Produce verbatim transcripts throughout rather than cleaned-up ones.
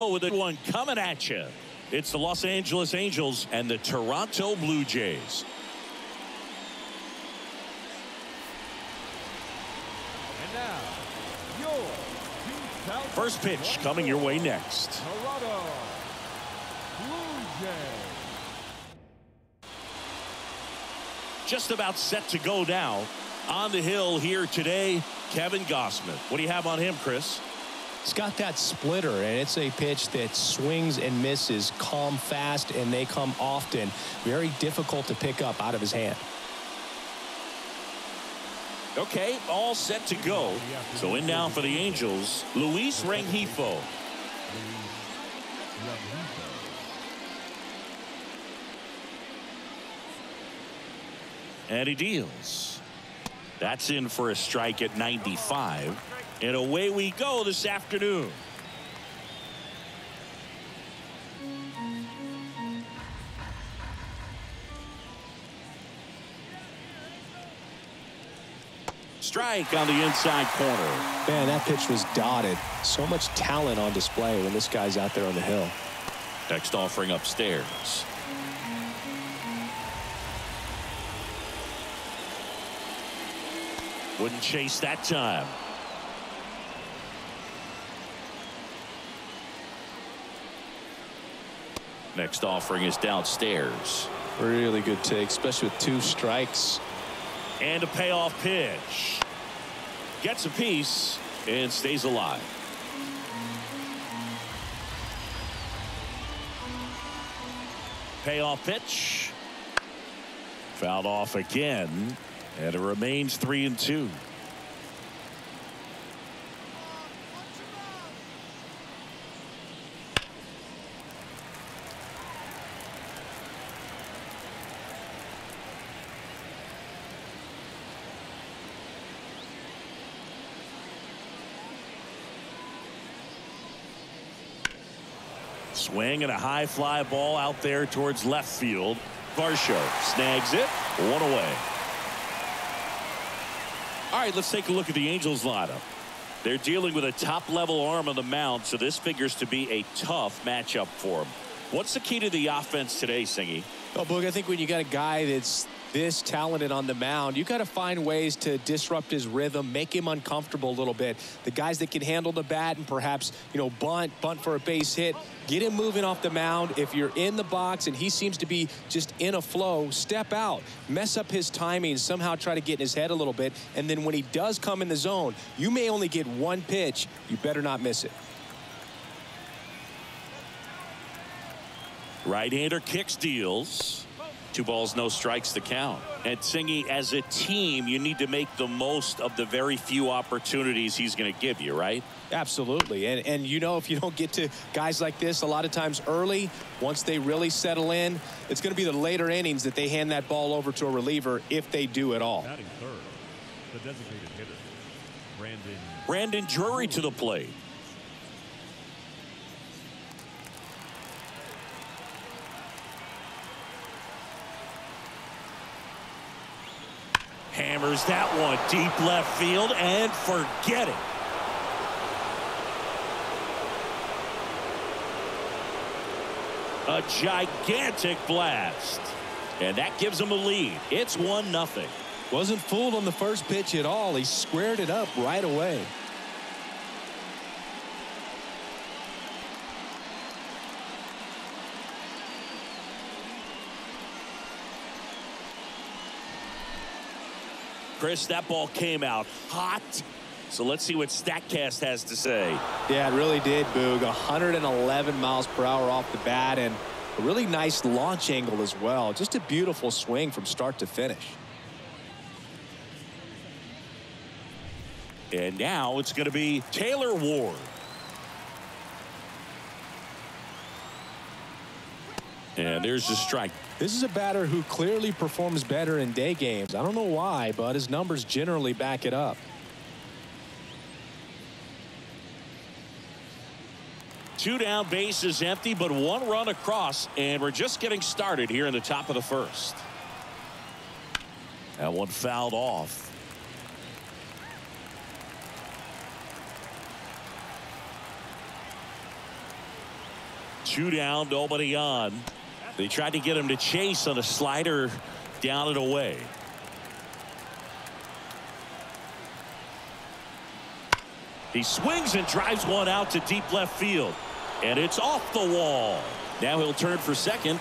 With the one coming at you, it's the Los Angeles Angels and the Toronto Blue Jays. And now, your first pitch coming your way next. Toronto Blue Jays. Just about set to go now. On the hill here today, Kevin Gausman. What do you have on him, Chris? It's got that splitter, and it's a pitch that swings and misses, come fast, and they come often. Very difficult to pick up out of his hand. Okay, all set to go. So in now for the Angels, Luis Rengifo. And he deals. That's in for a strike at ninety-five. And away we go this afternoon. Strike on the inside corner. Man, that pitch was dotted. So much talent on display when this guy's out there on the hill. Next offering upstairs. Wouldn't chase that time. Next offering is downstairs. Really good take, especially with two strikes. And a payoff pitch. Gets a piece and stays alive. Payoff pitch. Fouled off again. And it remains three and two. Swing and a high fly ball out there towards left field. Varsho snags it. One away. All right, let's take a look at the Angels lineup. They're dealing with a top-level arm on the mound, so this figures to be a tough matchup for them. What's the key to the offense today, Singy? Oh, Boog, I think when you got a guy that's this talented on the mound, you got to find ways to disrupt his rhythm, make him uncomfortable a little bit. The guys that can handle the bat and perhaps, you know, bunt, bunt for a base hit, get him moving off the mound. If you're in the box and he seems to be just in a flow, step out, mess up his timing, somehow try to get in his head a little bit. And then when he does come in the zone, you may only get one pitch. You better not miss it. Right-hander kicks, deals. Two balls, no strikes to count. And Singy, as a team, you need to make the most of the very few opportunities he's going to give you, right? Absolutely. And, and, you know, if you don't get to guys like this a lot of times early, once they really settle in, it's going to be the later innings that they hand that ball over to a reliever, if they do at all. Batting third, the designated hitter, Brandon. Brandon Drury to the plate. Hammers that one deep left field and forget it. A gigantic blast. And that gives him a lead. It's one nothing. Wasn't fooled on the first pitch at all. He squared it up right away. Chris, that ball came out hot. So let's see what Statcast has to say. Yeah, it really did, Boog. one hundred eleven miles per hour off the bat, and a really nice launch angle as well. Just a beautiful swing from start to finish. And now it's going to be Taylor Ward. And there's the strike. This is a batter who clearly performs better in day games. I don't know why, but his numbers generally back it up. Two down, base is empty, but one run across, and we're just getting started here in the top of the first. That one fouled off. Two down, nobody on. They tried to get him to chase on a slider down and away. He swings and drives one out to deep left field, and it's off the wall. Now he'll turn for second,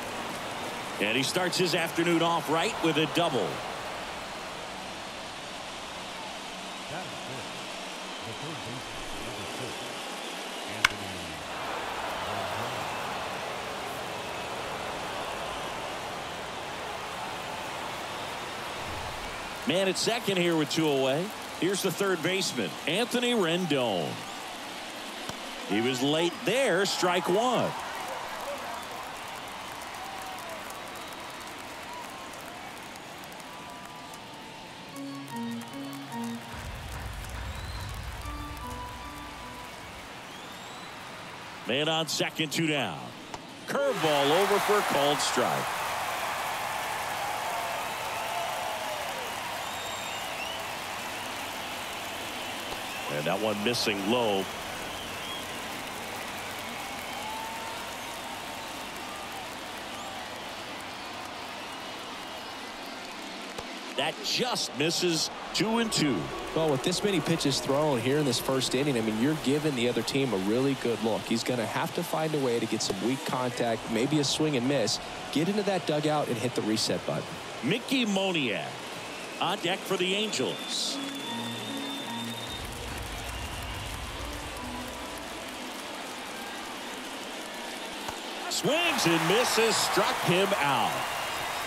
and he starts his afternoon off right with a double. Man at second here with two away. Here's the third baseman, Anthony Rendon. He was late there, strike one. Man on second, two down. Curveball over for a called strike. And that one missing low. That just misses. Two and two. Well, with this many pitches thrown here in this first inning, I mean, you're giving the other team a really good look. He's going to have to find a way to get some weak contact, maybe a swing and miss, get into that dugout and hit the reset button. Mickey Moniak on deck for the Angels. Swings and misses, struck him out.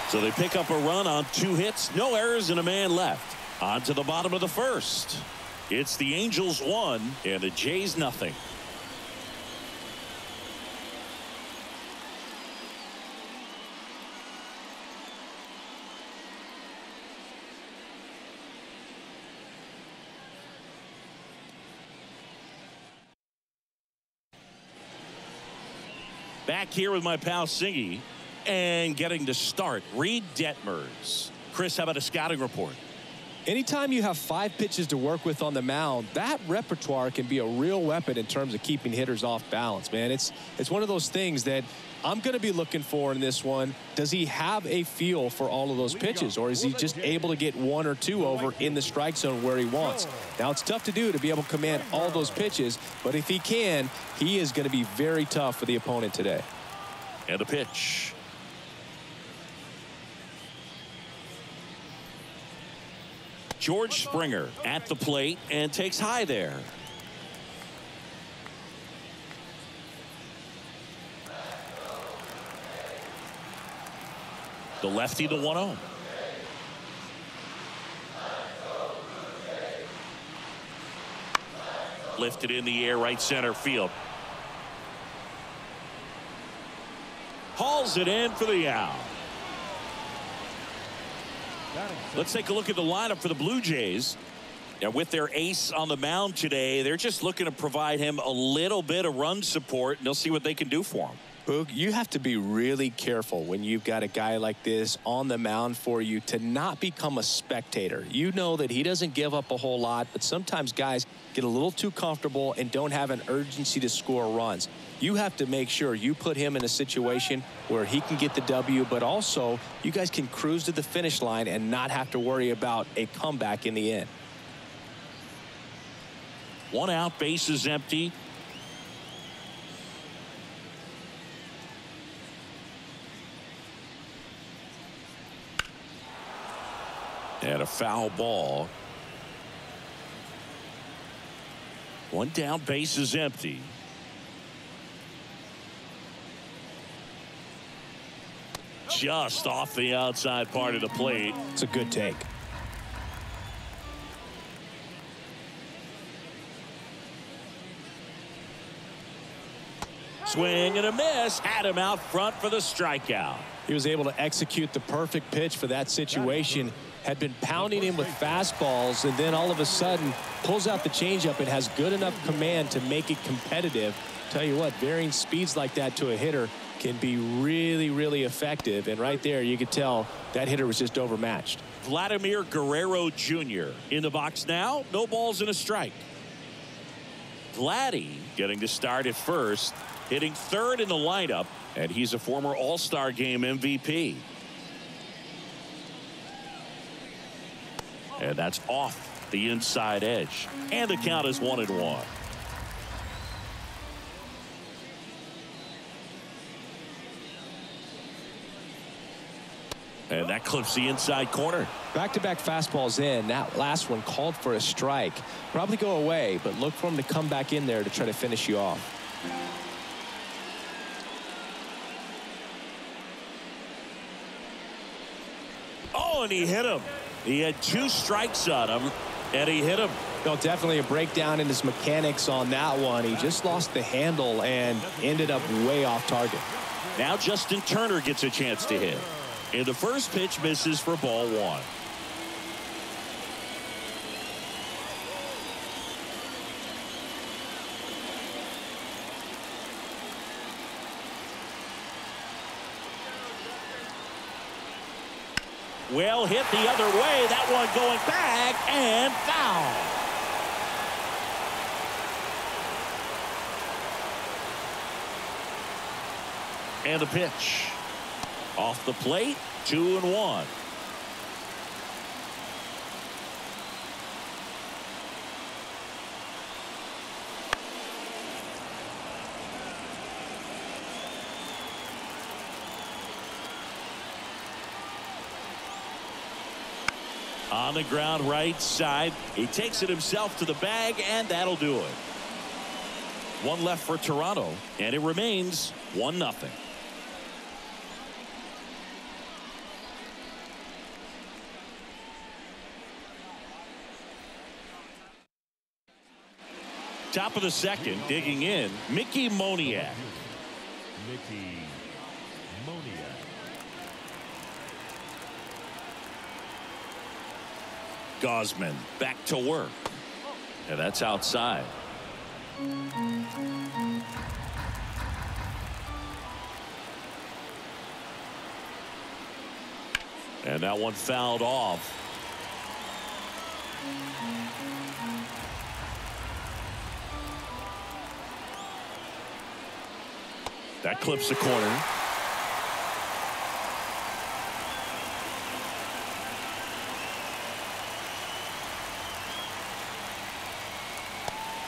So they pick up a run on two hits, no errors, and a man left. On to the bottom of the first. It's the Angels one and the Jays nothing. Back here with my pal Singy, and getting to start, Reed Detmers. Chris, how about a scouting report? Anytime you have five pitches to work with on the mound, that repertoire can be a real weapon in terms of keeping hitters off balance, man. It's it's one of those things that I'm going to be looking for in this one. Does he have a feel for all of those pitches, or is he just able to get one or two over in the strike zone where he wants? Now, it's tough to do to be able to command all those pitches, but if he can, he is going to be very tough for the opponent today. And a pitch. George Springer at the plate and takes high there. The lefty, the one oh. Lifted in the air, right center field. Hauls it in for the out. Let's take a look at the lineup for the Blue Jays. Now, with their ace on the mound today, they're just looking to provide him a little bit of run support, and they'll see what they can do for him. Boog, you have to be really careful when you've got a guy like this on the mound for you to not become a spectator. You know that he doesn't give up a whole lot, but sometimes guys get a little too comfortable and don't have an urgency to score runs. You have to make sure you put him in a situation where he can get the W, but also you guys can cruise to the finish line and not have to worry about a comeback in the end. One out, base is empty. And a foul ball. One down, base is empty. Just off the outside part of the plate. It's a good take. Swing and a miss. Had him out front for the strikeout. He was able to execute the perfect pitch for that situation. Had been pounding him with fastballs, and then all of a sudden pulls out the changeup and has good enough command to make it competitive. Tell you what, varying speeds like that to a hitter can be really, really effective. And right there, you could tell that hitter was just overmatched. Vladimir Guerrero Junior in the box now. No balls and a strike. Vladdy getting to start at first. hitting third in the lineup, and he's a former All-Star Game M V P. And that's off the inside edge, and the count is one and one. And that clips the inside corner. Back-to-back fastballs in. That last one called for a strike. Probably go away, but look for him to come back in there to try to finish you off. Oh, and he hit him. He had two strikes on him, and he hit him. No, definitely a breakdown in his mechanics on that one. He just lost the handle and ended up way off target. Now Justin Turner gets a chance to hit. And the first pitch misses for ball one. Well, hit the other way. That one going back and foul. And the pitch. Off the plate, two and one. On the ground, right side. He takes it himself to the bag, and that'll do it. One left for Toronto, and it remains one nothing. Top of the second, digging in, Mickey Moniak. Mickey Moniak. Gausman back to work. And yeah, that's outside. And that one fouled off. That clips the corner.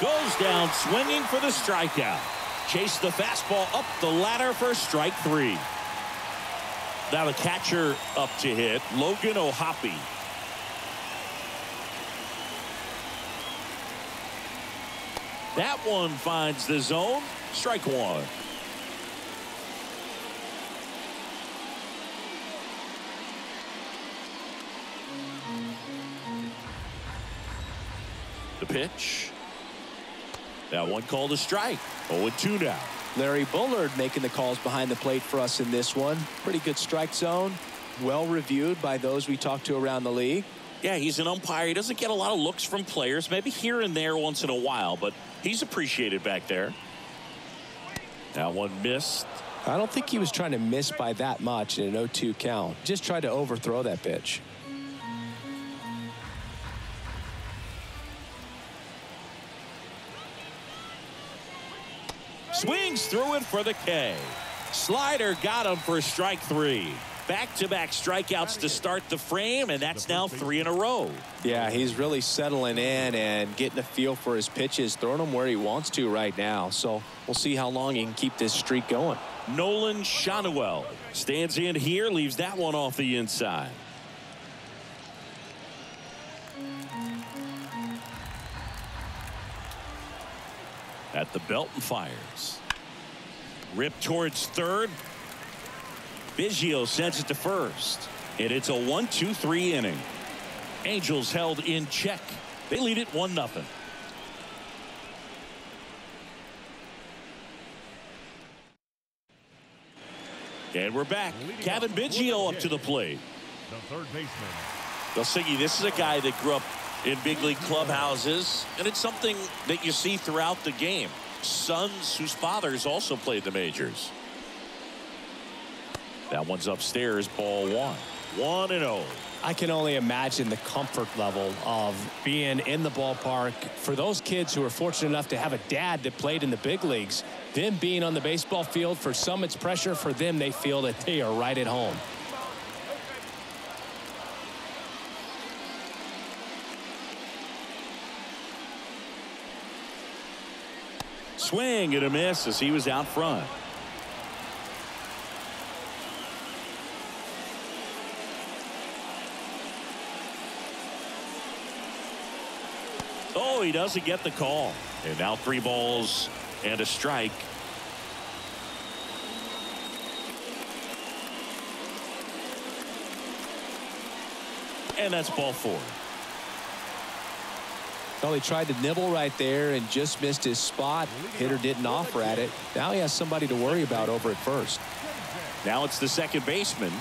Goes down swinging for the strikeout. Chased the fastball up the ladder for strike three. Now the catcher up to hit, Logan O'Hoppe. That one finds the zone. Strike one. Pitch. That one called a strike. oh and two now. Larry Bullard making the calls behind the plate for us in this one. Pretty good strike zone. Well reviewed by those we talked to around the league. Yeah, he's an umpire. He doesn't get a lot of looks from players, maybe here and there once in a while, but he's appreciated back there. That one missed. I don't think he was trying to miss by that much in an oh two count. Just tried to overthrow that pitch. Swings through it for the K. Slider got him for strike three. Back-to-back strikeouts to start the frame, and that's now three in a row. Yeah, he's really settling in and getting a feel for his pitches, throwing them where he wants to right now. So we'll see how long he can keep this streak going. Nolan Schanuel stands in here, leaves that one off the inside. At the belt and fires. Ripped towards third. Biggio sends it to first. And it's a one two three inning. Angels held in check. They lead it one nothing. And we're back. Cavan Biggio up to the plate. The third baseman. Gilsigi, this is a guy that grew up in big league clubhouses, and it's something that you see throughout the game. Sons whose fathers also played the majors. That one's upstairs, ball one. one and oh. I can only imagine the comfort level of being in the ballpark for those kids who are fortunate enough to have a dad that played in the big leagues. Them being on the baseball field, for some it's pressure. For them, they feel that they are right at home. Swing and a miss as he was out front. Oh, he doesn't get the call. And now three balls and a strike. And that's ball four. Well, he tried to nibble right there and just missed his spot. Hitter didn't offer at it. Now he has somebody to worry about over at first. Now it's the second baseman.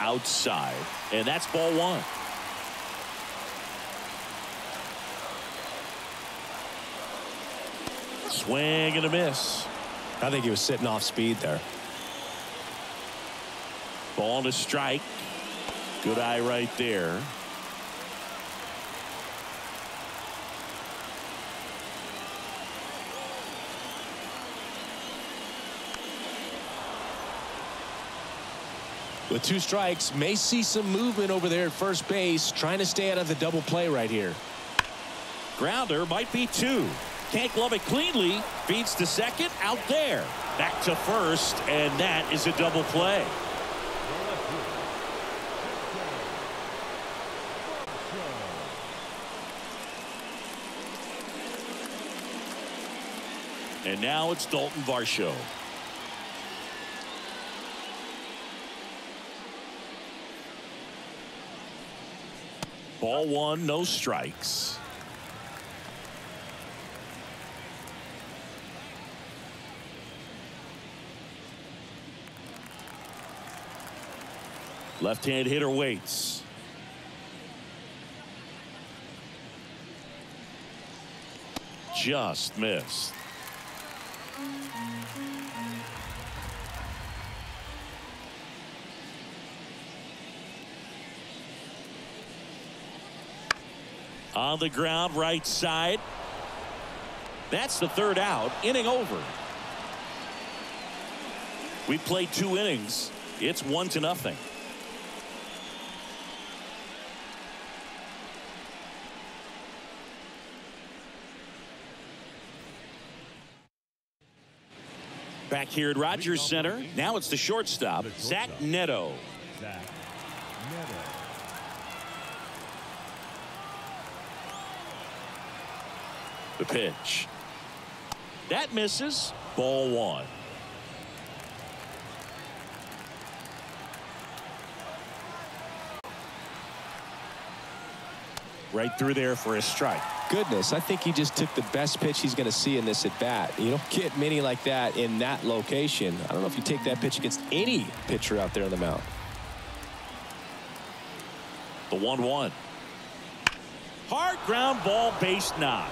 Outside, and that's ball one. Swing and a miss. I think he was sitting off speed there. Ball to strike. Good eye right there. With two strikes, may see some movement over there at first base, trying to stay out of the double play right here. Grounder might be two. Can't glove it cleanly. Feeds to second, out there. Back to first, and that is a double play. And now it's Dalton Varsho. Ball one, no strikes. Left-hand hitter waits. Just missed. On the ground, right side. That's the third out. Inning over. We played two innings. It's one to nothing. Back here at Rogers Center. Now it's the shortstop, Zach Neto. Zach Neto. The pitch. That misses. Ball one. Right through there for a strike. Goodness, I think he just took the best pitch he's going to see in this at bat. You don't get many like that in that location. I don't know if you take that pitch against any pitcher out there on the mound. The one one. Hard ground ball, base knock.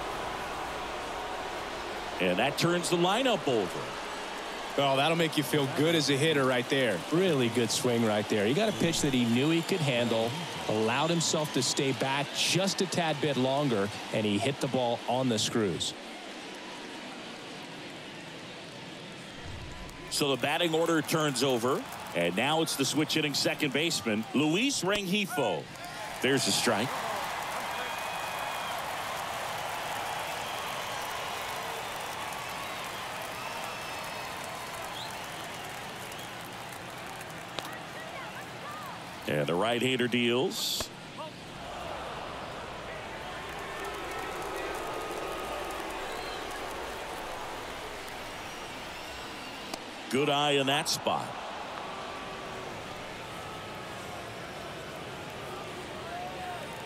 And that turns the lineup over. Well, that'll make you feel good as a hitter right there. Really good swing right there. He got a pitch that he knew he could handle, allowed himself to stay back just a tad bit longer, and he hit the ball on the screws. So the batting order turns over, and now it's the switch hitting second baseman, Luis Rengifo. There's a strike. And the right-hander deals. Good eye in that spot.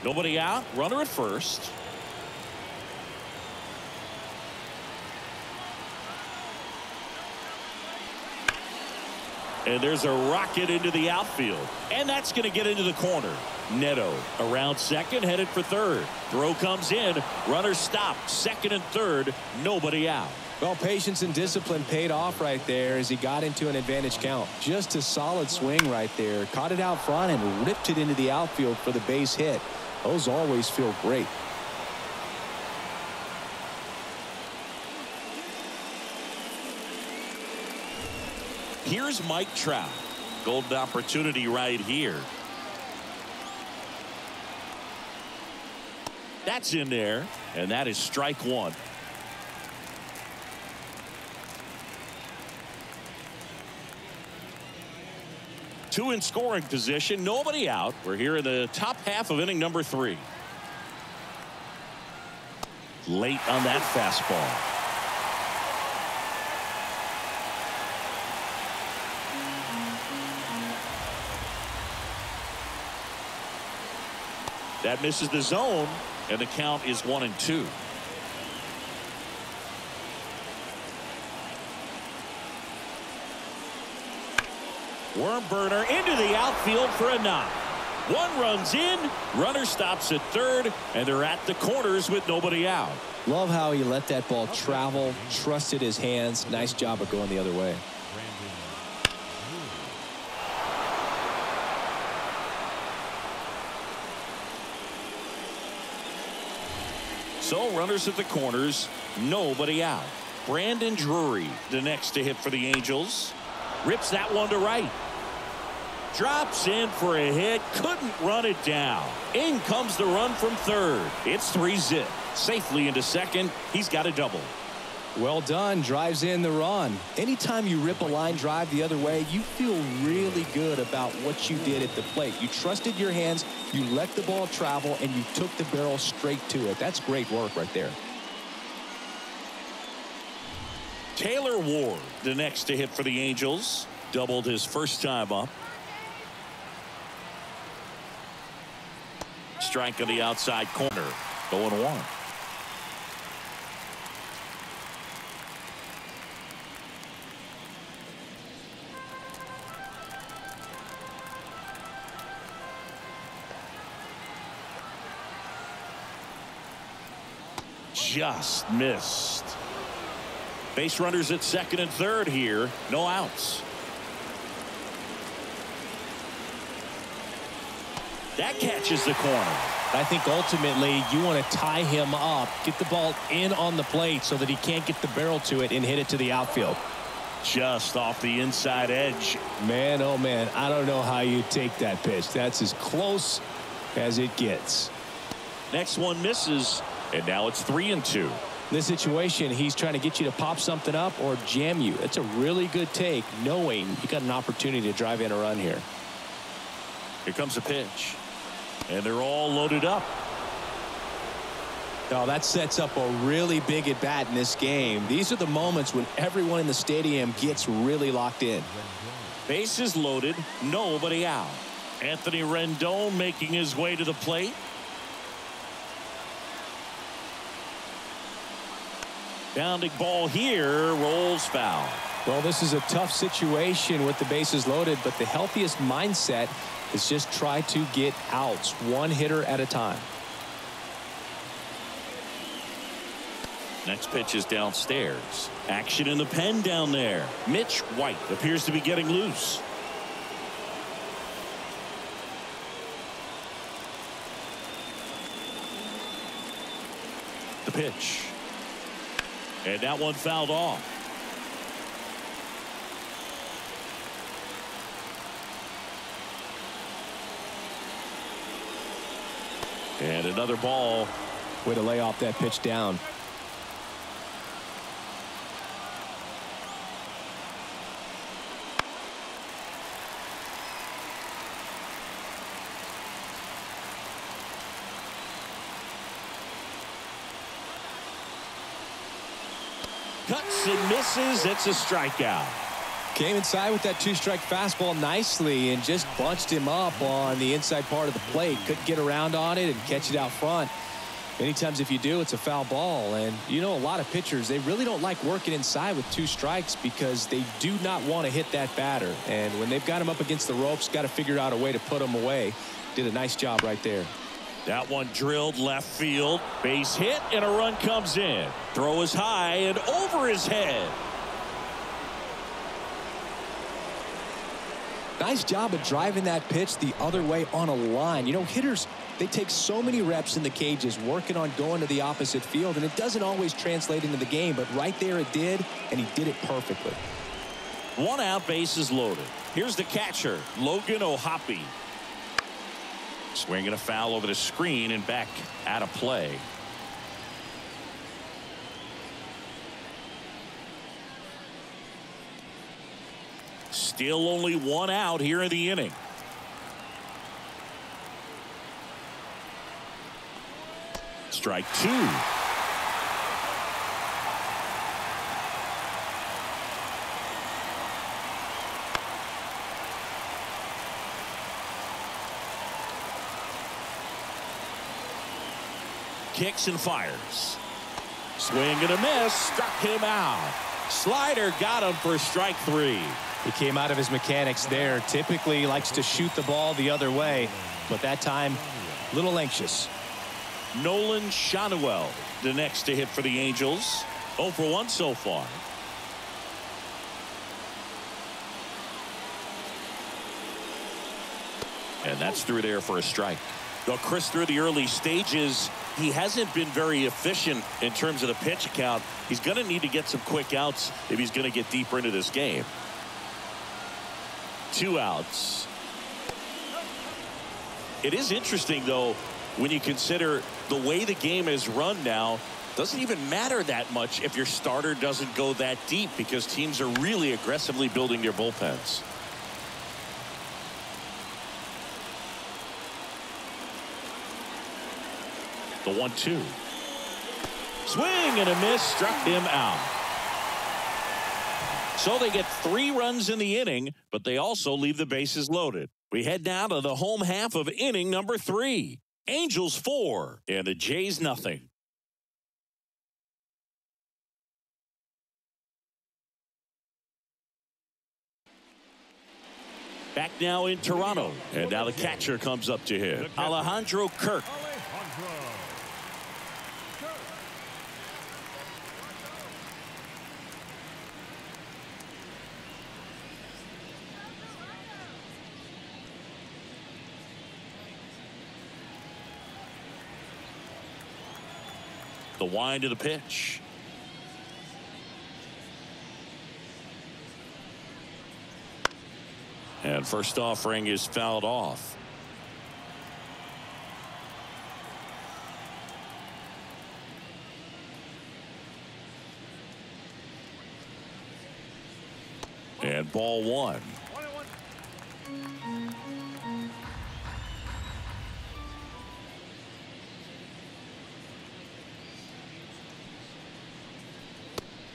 Nobody out. Runner at first. And there's a rocket into the outfield. And that's going to get into the corner. Neto around second, headed for third. Throw comes in. Runner stopped. Second and third. Nobody out. Well, patience and discipline paid off right there as he got into an advantage count. Just a solid swing right there. Caught it out front and ripped it into the outfield for the base hit. Those always feel great. Here's Mike Trout. Golden opportunity right here. That's in there, and that is strike one. Two in scoring position, nobody out. We're here in the top half of inning number three. Late on that fastball. That misses the zone, and the count is one and two. Worm burner into the outfield for a knock. One runs in, runner stops at third, and they're at the corners with nobody out. Love how he let that ball travel, trusted his hands. Nice job of going the other way. So runners at the corners, nobody out. Brandon Drury, the next to hit for the Angels. Rips that one to right. Drops in for a hit. Couldn't run it down. In comes the run from third. It's three zip. Safely into second. He's got a double. Well done. Drives in the run. Anytime you rip a line drive the other way, you feel really good about what you did at the plate. You trusted your hands. You let the ball travel, and you took the barrel straight to it. That's great work right there. Taylor Ward, the next to hit for the Angels. Doubled his first time up. Strike on the outside corner. Going one. Just missed. Base runners at second and third here. No outs. That catches the corner. I think ultimately you want to tie him up, get the ball in on the plate so that he can't get the barrel to it and hit it to the outfield. Just off the inside edge. Man, oh man, I don't know how you take that pitch. That's as close as it gets. Next one misses, and now it's three and two. This situation, he's trying to get you to pop something up or jam you. It's a really good take, knowing you got an opportunity to drive in a run here. Here comes a pitch, and they're all loaded up. Now that sets up a really big at bat in this game. These are the moments when everyone in the stadium gets really locked in. Bases loaded, nobody out. Anthony Rendon making his way to the plate. Bounding ball here, rolls foul. Well, this is a tough situation with the bases loaded, but the healthiest mindset is just try to get outs one hitter at a time. Next pitch is downstairs. Action in the pen down there. Mitch White appears to be getting loose. The pitch. And that one fouled off. And another ball. Way to lay off that pitch down. Cuts and misses. It's a strikeout. Came inside with that two-strike fastball nicely and just bunched him up on the inside part of the plate. Couldn't get around on it and catch it out front. Many times if you do, it's a foul ball. And you know, a lot of pitchers, they really don't like working inside with two strikes because they do not want to hit that batter. And when they've got him up against the ropes, got to figure out a way to put him away. Did a nice job right there. That one drilled left field, base hit, and a run comes in. Throw is high and over his head. Nice job of driving that pitch the other way on a line. You know, hitters, they take so many reps in the cages working on going to the opposite field, and it doesn't always translate into the game, but right there it did, and he did it perfectly. One out, base is loaded. Here's the catcher, Logan O'Hoppe. Swinging a foul over the screen and back out of play. Still only one out here in the inning. Strike two. Kicks and fires. Swing and a miss. Struck him out. Slider got him for strike three. He came out of his mechanics there. Typically likes to shoot the ball the other way, but that time a little anxious. Nolan Schanuel, the next to hit for the Angels. oh for one so far. And that's through there for a strike. Though Chris, through the early stages, he hasn't been very efficient in terms of the pitch count. He's going to need to get some quick outs if he's going to get deeper into this game. Two outs. It is interesting, though, when you consider the way the game is run now, doesn't even matter that much if your starter doesn't go that deep, because teams are really aggressively building their bullpens. The one two. Swing and a miss. Struck him out. So they get three runs in the inning, but they also leave the bases loaded. We head down to the home half of inning number three. Angels four and the Jays nothing. Back now in Toronto, and now the catcher comes up to hit, Alejandro Kirk. The wind of the pitch. And first offering is fouled off. And ball one.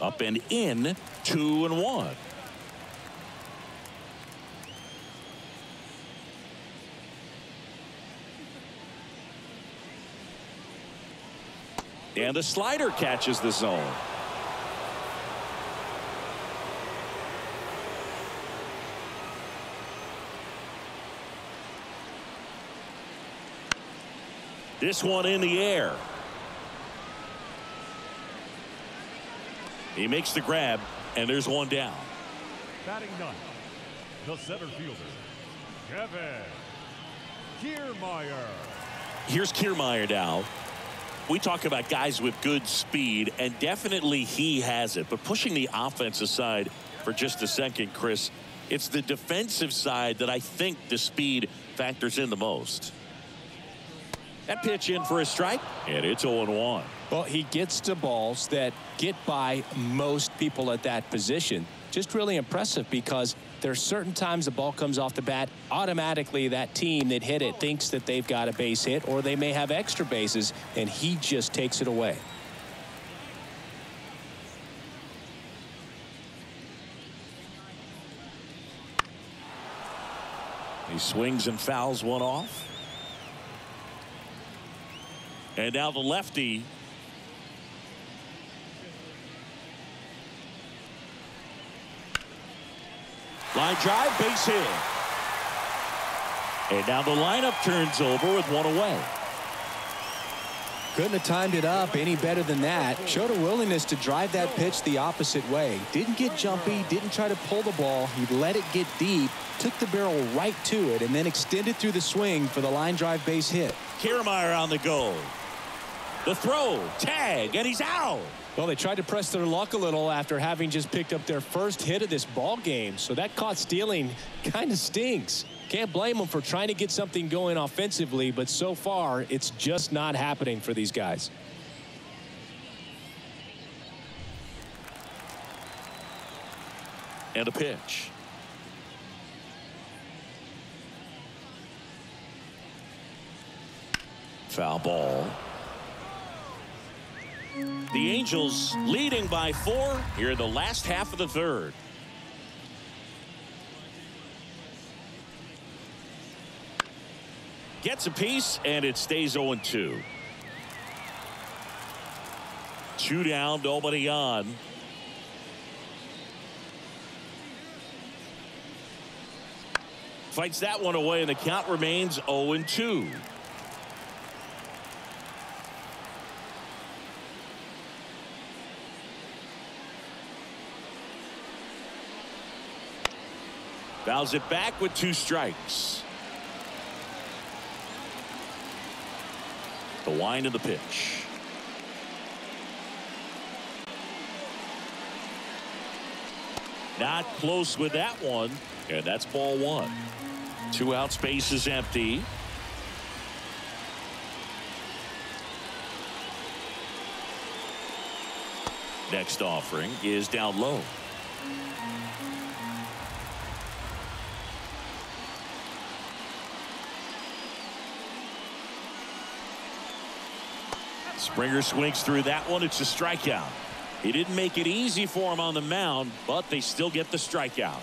Up and in, two and one. And a slider catches the zone. This one in the air. He makes the grab, and there's one down. Batting ninth, the center fielder, Kevin Kiermaier. Here's Kiermaier now. We talk about guys with good speed, and definitely he has it. But pushing the offense aside for just a second, Chris, it's the defensive side that I think the speed factors in the most. That pitch in for a strike, and it's oh and one. Well, he gets to balls that get by most people at that position. Just really impressive, because there are certain times the ball comes off the bat, automatically that team that hit it thinks that they've got a base hit, or they may have extra bases, and he just takes it away. He swings and fouls one off. And now the lefty. Line drive, base hit. And now the lineup turns over with one away. Couldn't have timed it up any better than that. Showed a willingness to drive that pitch the opposite way. Didn't get jumpy, didn't try to pull the ball. He let it get deep, took the barrel right to it, and then extended through the swing for the line drive base hit. Kiermaier on the go. The throw, tag, and he's out. Well, they tried to press their luck a little after having just picked up their first hit of this ball game, so that caught stealing kind of stinks. Can't blame them for trying to get something going offensively, but so far it's just not happening for these guys. And a pitch. Foul ball. The Angels leading by four here in the last half of the third. Gets a piece, and it stays oh and two. Two down, nobody on. Fights that one away, and the count remains oh and two. Fouls it back with two strikes. The wind of the pitch. Not close with that one, and that's ball one. Two out, space is empty. Next offering is down low. Springer swings through that one. It's a strikeout. He didn't make it easy for him on the mound, but they still get the strikeout.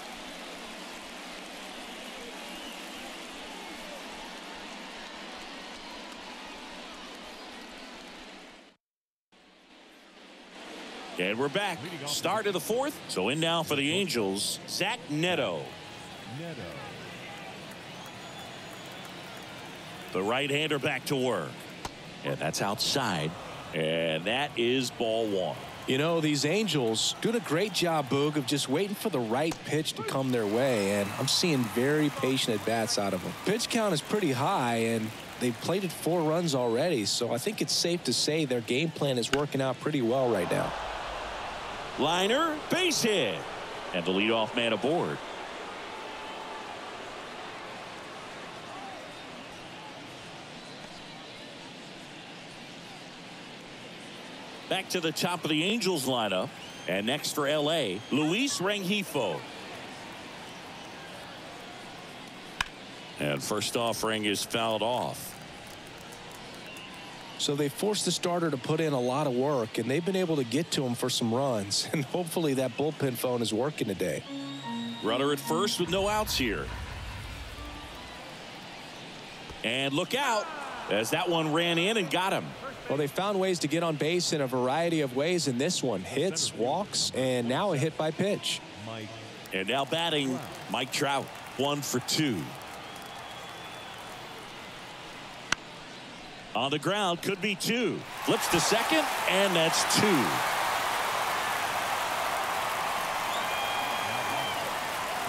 And we're back. Start of the fourth. So in now for the Angels, Zach Neto. The right-hander back to work. And that's outside, and that is ball one. You know, these Angels doing a great job, Boog, of just waiting for the right pitch to come their way, and I'm seeing very patient at-bats out of them. Pitch count is pretty high, and they've plated four runs already, so I think it's safe to say their game plan is working out pretty well right now. Liner, base hit, and the leadoff man aboard. Back to the top of the Angels lineup, and next for L A, Luis Rengifo. And first offering is fouled off. So they forced the starter to put in a lot of work, and they've been able to get to him for some runs, and hopefully that bullpen phone is working today. Runner at first with no outs here. And look out, as that one ran in and got him. Well, they found ways to get on base in a variety of ways in this one. Hits, walks, and now a hit by pitch. And now batting, Mike Trout, one for two. On the ground, could be two. Flips to second, and that's two.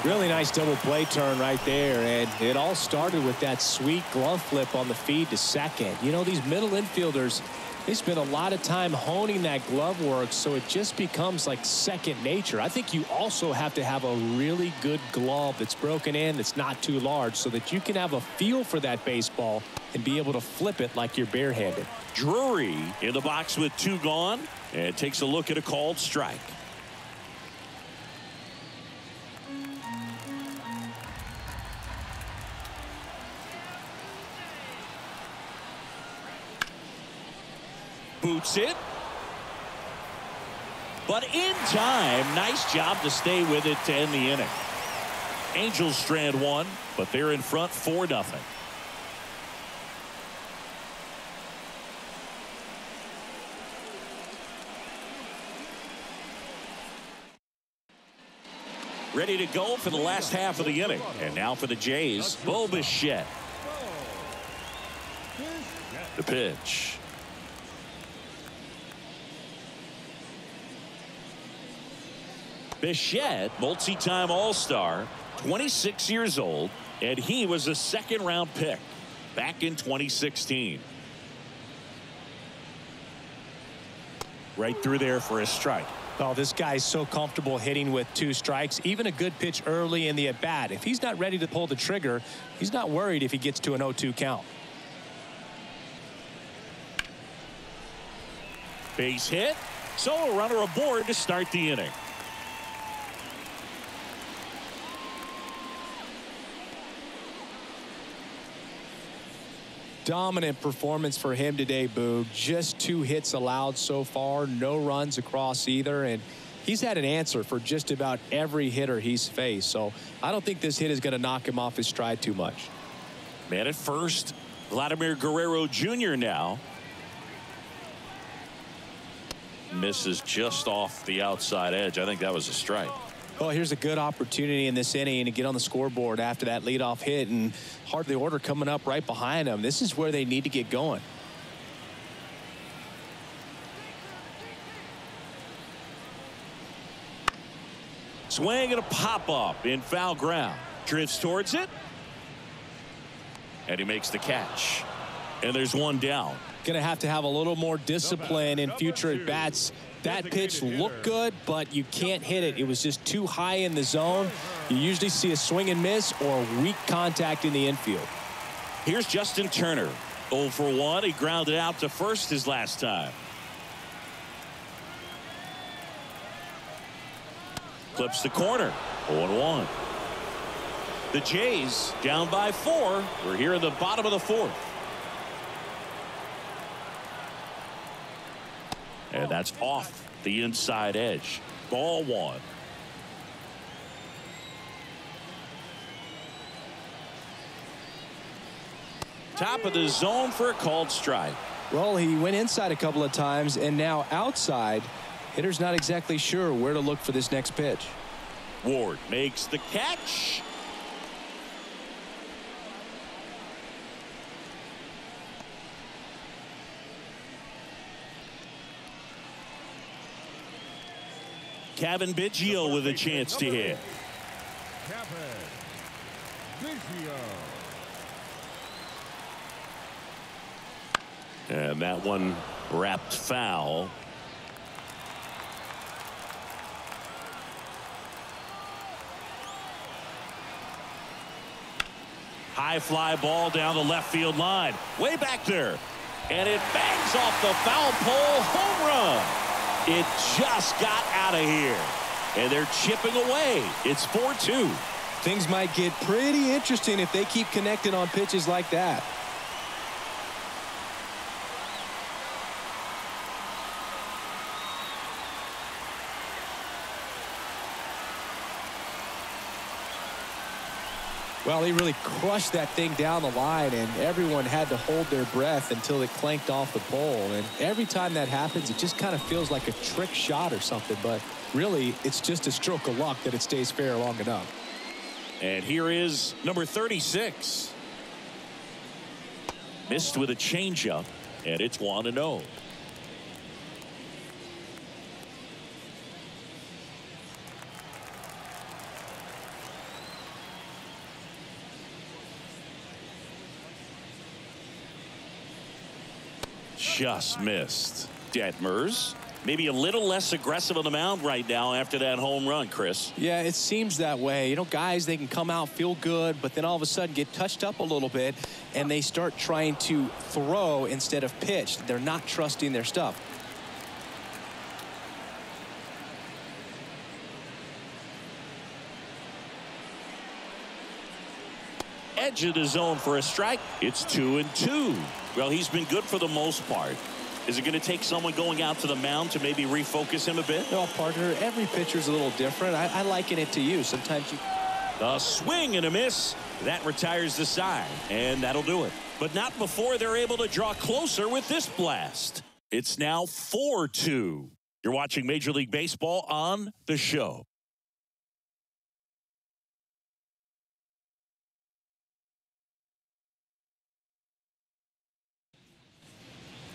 Really nice double play turn right there, and it all started with that sweet glove flip on the feed to second. You know, these middle infielders, they spend a lot of time honing that glove work, so it just becomes like second nature. I think you also have to have a really good glove that's broken in, that's not too large, so that you can have a feel for that baseball and be able to flip it like you're barehanded. Drury in the box with two gone, and takes a look at a called strike. Boots it, but in time. Nice job to stay with it to end the inning. Angels strand one, but they're in front four nothing. ready to go for the last half of the inning. And now for the Jays, Bo Bichette. The pitch. Bichette, multi-time All-Star, twenty-six years old, and he was a second-round pick back in twenty sixteen. Right through there for a strike. Oh, this guy's so comfortable hitting with two strikes. Even a good pitch early in the at-bat. If he's not ready to pull the trigger, he's not worried if he gets to an oh two count. Base hit. So a runner aboard to start the inning. Dominant performance for him today, Boo. Just two hits allowed so far, no runs across either, and he's had an answer for just about every hitter he's faced. So I don't think this hit is going to knock him off his stride too much. Man at first, Vladimir Guerrero Junior now. Misses just off the outside edge. I think that was a strike. Well, here's a good opportunity in this inning to get on the scoreboard after that leadoff hit, and heart of the order coming up right behind them. This is where they need to get going. Swing and a pop up in foul ground. Drifts towards it. And he makes the catch. And there's one down. Gonna have to have a little more discipline in future at bats. That pitch looked good, but you can't hit it. It was just too high in the zone. You usually see a swing and miss or weak contact in the infield. Here's Justin Turner. oh for one. He grounded out to first his last time. Flips the corner. oh one. The Jays down by four. We're here in the bottom of the fourth. And that's off the inside edge. Ball one. Top of the zone for a called strike. Well, he went inside a couple of times and now outside. Hitter's not exactly sure where to look for this next pitch. Ward makes the catch. Kevin Biggio with a chance to hit. And that one wrapped foul. High fly ball down the left field line. Way back there. And it bangs off the foul pole. Home run. It just got out of here, and they're chipping away. It's four two. Things might get pretty interesting if they keep connecting on pitches like that. Well, he really crushed that thing down the line, and everyone had to hold their breath until it clanked off the pole. And every time that happens, it just kind of feels like a trick shot or something. But really, it's just a stroke of luck that it stays fair long enough. And here is number thirty-six. Missed with a changeup, and it's one and oh. Just missed. Detmers maybe a little less aggressive on the mound right now after that home run, Chris. Yeah, it seems that way. You know, guys, they can come out, feel good, but then all of a sudden get touched up a little bit, and they start trying to throw instead of pitch. They're not trusting their stuff. Edge of the zone for a strike. It's two and two. Well, he's been good for the most part. Is it going to take someone going out to the mound to maybe refocus him a bit? No, partner, every pitcher's a little different. I, I liken it to you. Sometimes you... A swing and a miss. That retires the side, and that'll do it. But not before they're able to draw closer with this blast. It's now four two. You're watching Major League Baseball on the show.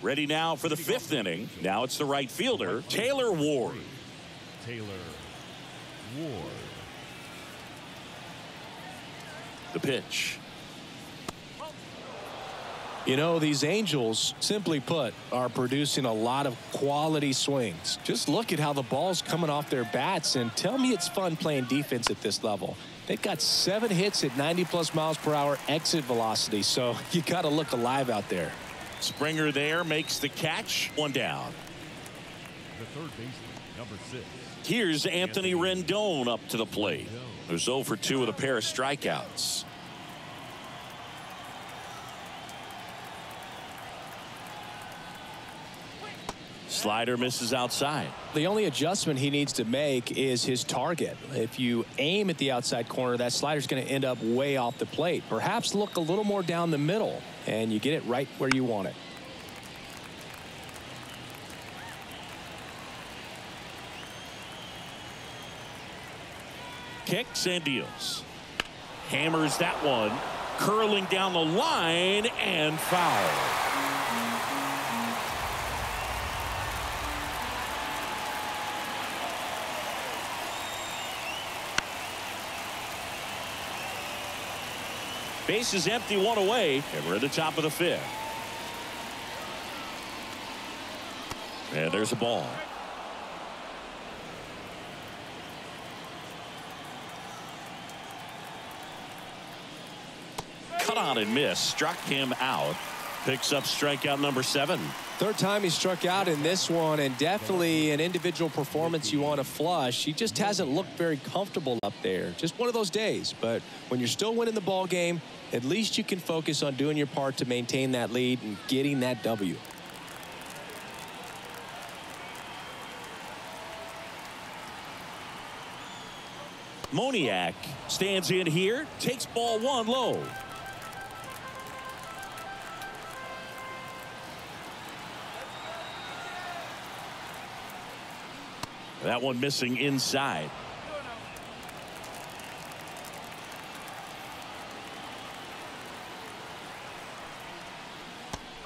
Ready now for the fifth inning. Now it's the right fielder, Taylor Ward. Taylor Ward. The pitch. You know, these Angels, simply put, are producing a lot of quality swings. Just look at how the ball's coming off their bats, and tell me it's fun playing defense at this level. They've got seven hits at ninety plus miles per hour exit velocity, so you got to look alive out there. Springer there makes the catch. One down. The third baseman, number six. Here's Anthony Rendon up to the plate, who's oh for two with a pair of strikeouts. Slider misses outside. The only adjustment he needs to make is his target. If you aim at the outside corner, that slider's going to end up way off the plate. Perhaps look a little more down the middle, and you get it right where you want it. Kicks and deals. Hammers that one. Curling down the line and foul. Base is empty, one away, and we're at the top of the fifth. And there's a ball. Cut on and miss, struck him out. Picks up strikeout number seven. Third time he struck out in this one, and definitely an individual performance you want to flush. He just hasn't looked very comfortable up there. Just one of those days. But when you're still winning the ball game, at least you can focus on doing your part to maintain that lead and getting that W. Moniak stands in here, takes ball one low. That one missing inside.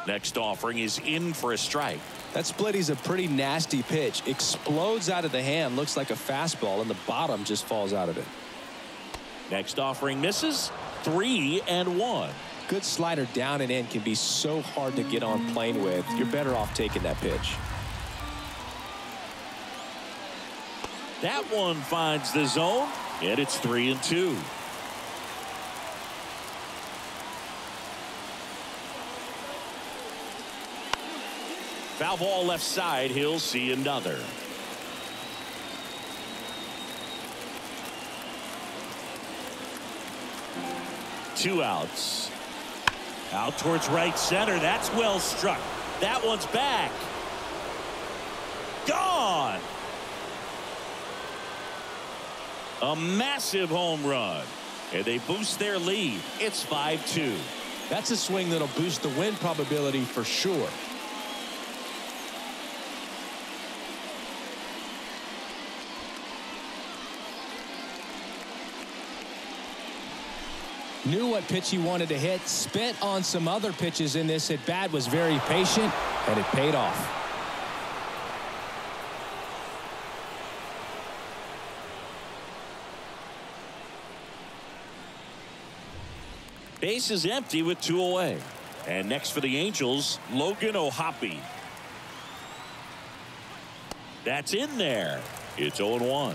Next offering is in for a strike. That split is a pretty nasty pitch. Explodes out of the hand. Looks like a fastball, and the bottom just falls out of it. Next offering misses. Three and one. Good slider down and in can be so hard to get on plane with. You're better off taking that pitch. That one finds the zone, and it's three and two. Foul ball left side. He'll see another. Two outs. Out towards right center. That's well struck. That one's back. Gone. A massive home run, and they boost their lead. It's five two. That's a swing that'll boost the win probability for sure. Knew what pitch he wanted to hit, spent on some other pitches in this at bat, was very patient, and it paid off. Base is empty with two away. And next for the Angels, Logan O'Hoppe. That's in there. It's oh and one.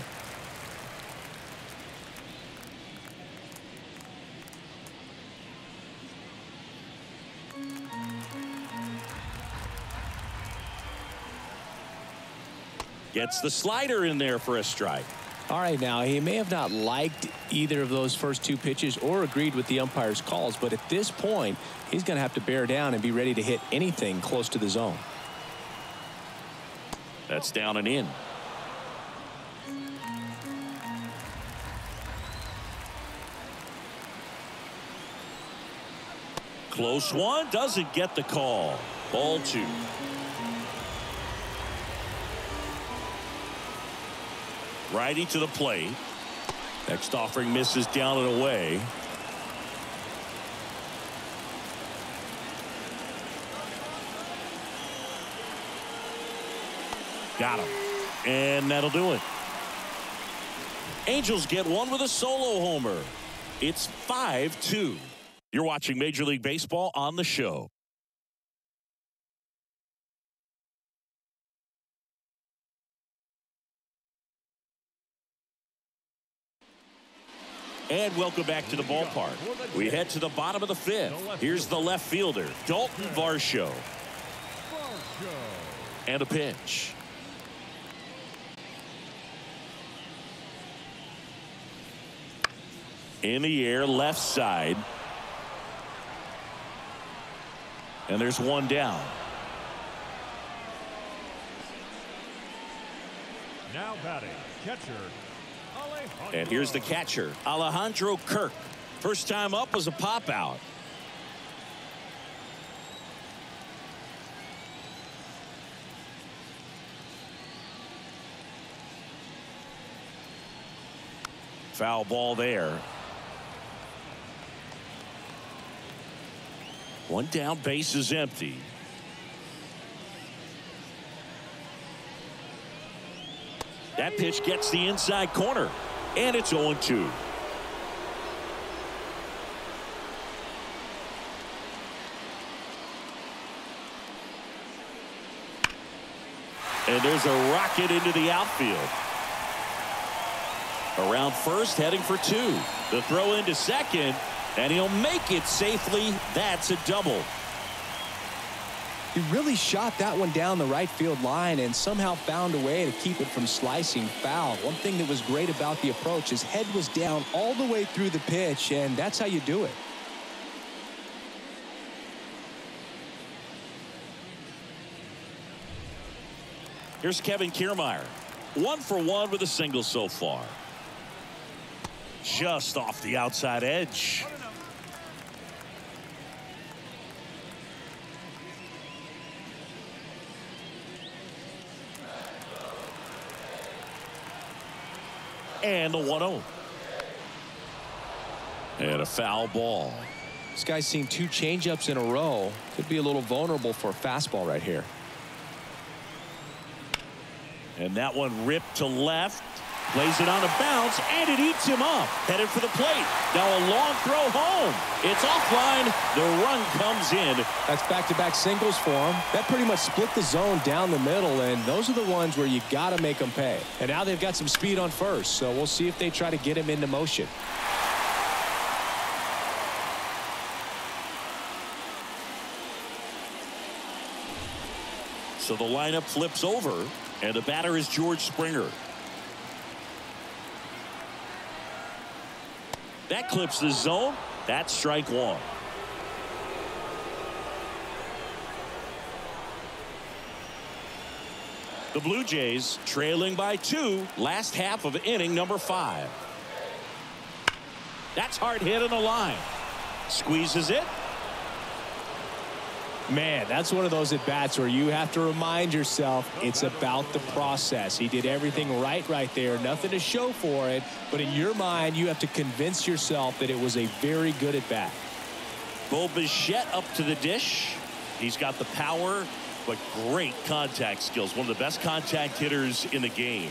Gets the slider in there for a strike. All right, now, he may have not liked either of those first two pitches or agreed with the umpire's calls, but at this point, he's going to have to bear down and be ready to hit anything close to the zone. That's down and in. Close one, doesn't get the call. Ball two. Righty to the plate. Next offering misses down and away. Got him. And that'll do it. Angels get one with a solo homer. It's five two. You're watching Major League Baseball on the show. And welcome back to the ballpark. We head to the bottom of the fifth. Here's the left fielder, Dalton Varsho. And a pitch. In the air, left side. And there's one down. Now batting, catcher. And here's the catcher, Alejandro Kirk. First time up was a pop out. Foul ball there. One down, base is empty. That pitch gets the inside corner, and it's oh and two. And there's a rocket into the outfield. Around first, heading for two. The throw into second, and he'll make it safely. That's a double. He really shot that one down the right field line and somehow found a way to keep it from slicing foul. One thing that was great about the approach, his head was down all the way through the pitch, and that's how you do it. Here's Kevin Kiermaier. One for one with a single so far. Just off the outside edge. And the one oh. And a foul ball. This guy's seen two changeups in a row. Could be a little vulnerable for a fastball right here. And that one ripped to left. Plays it on a bounce, and it eats him up. Headed for the plate. Now a long throw home. It's offline. The run comes in. That's back-to-back singles for him. That pretty much split the zone down the middle, and those are the ones where you got to make them pay. And now they've got some speed on first, so we'll see if they try to get him into motion. So the lineup flips over, and the batter is George Springer. That clips the zone. That's strike one. The Blue Jays trailing by two, last half of inning number five. That's hard hit on the line. Squeezes it. Man, that's one of those at-bats where you have to remind yourself it's about the process. He did everything right right there. Nothing to show for it. But in your mind, you have to convince yourself that it was a very good at-bat. Bo Bichette up to the dish. He's got the power, but great contact skills. One of the best contact hitters in the game.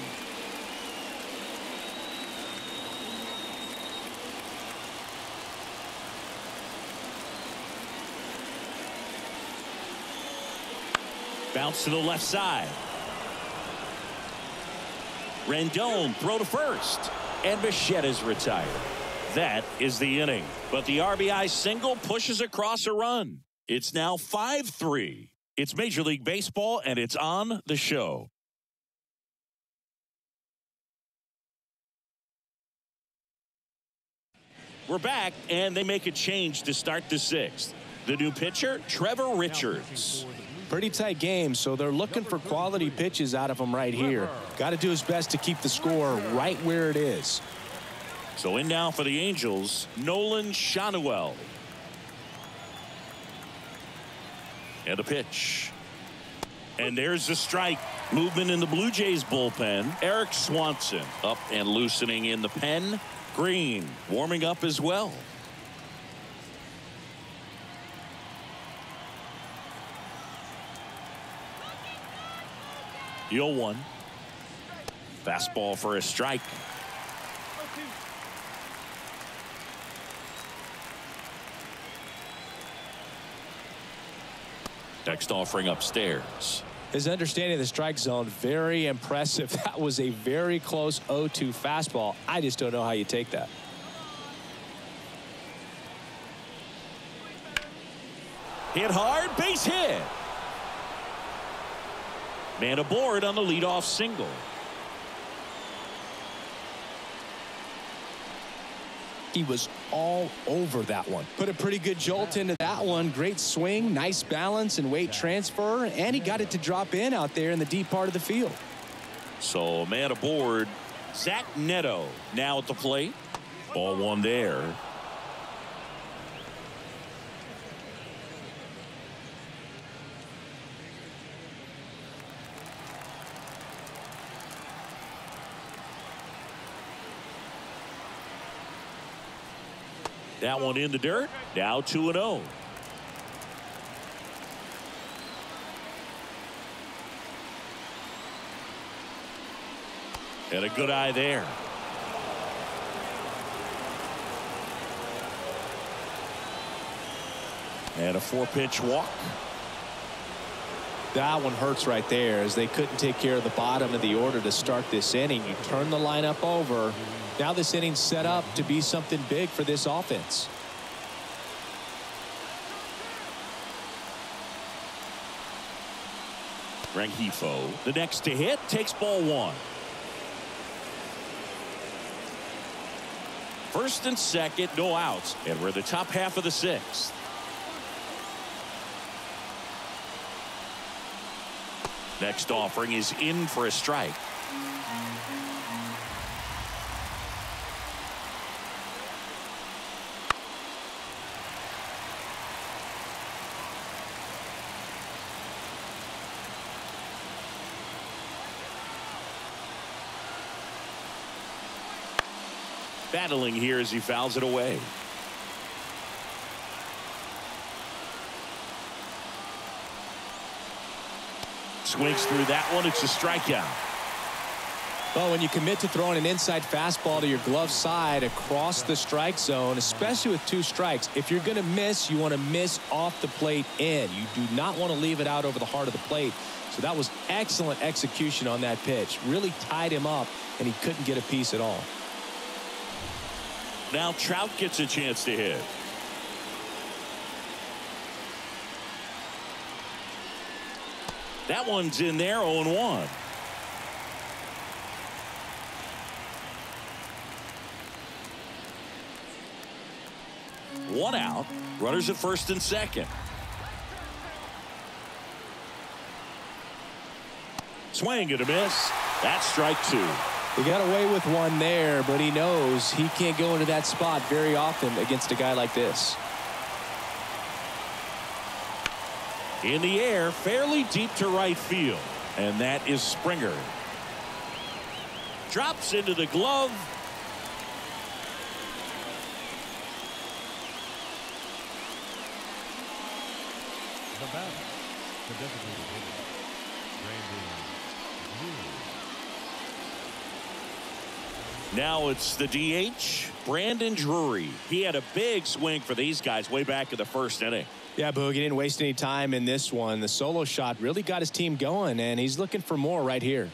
Bounce to the left side. Rendon throw to first, and Bichette is retired. That is the inning, but the R B I single pushes across a run. It's now five three. It's Major League Baseball, and it's on the show. We're back, and they make a change to start the sixth. The new pitcher, Trevor Richards. Pretty tight game, so they're looking for quality pitches out of him right here. Got to do his best to keep the score right where it is. So in now for the Angels, Nolan Schanuel. And a pitch. And there's the strike. Movement in the Blue Jays bullpen. Erik Swanson up and loosening in the pen. Green warming up as well. The oh one. Fastball for a strike. Next offering upstairs. His understanding of the strike zone, very impressive. That was a very close oh two fastball. I just don't know how you take that. Hit hard, base hit. Man aboard on the leadoff single. He was all over that one. Put a pretty good jolt into that one. Great swing, nice balance and weight transfer, and he got it to drop in out there in the deep part of the field. So man aboard, Zach Neto now at the plate. Ball one there. That one in the dirt. Now two and oh. And a good eye there. And a four-pitch walk. That one hurts right there, as they couldn't take care of the bottom of the order to start this inning. You turn the lineup over. Now this inning's set up to be something big for this offense. Rengifo, the next to hit, takes ball one. First and second, no outs, and we're the top half of the sixth. Next offering is in for a strike. Battling here as he fouls it away. Swings through that one. It's a strikeout. Well, when you commit to throwing an inside fastball to your glove side across the strike zone, especially with two strikes, if you're going to miss, you want to miss off the plate in. You do not want to leave it out over the heart of the plate. So that was excellent execution on that pitch. Really tied him up, and he couldn't get a piece at all. Now Trout gets a chance to hit. That one's in there, oh and one. One out, runners at first and second. Swing and a miss. That's strike two. He got away with one there, but he knows he can't go into that spot very often against a guy like this. In the air, fairly deep to right field, and that is Springer. Drops into the glove. The batter, the designated hitter, Brandon Drury. Now it's the D H, Brandon Drury. He had a big swing for these guys way back in the first inning. Yeah, Boog, he didn't waste any time in this one. The solo shot really got his team going, and he's looking for more right here.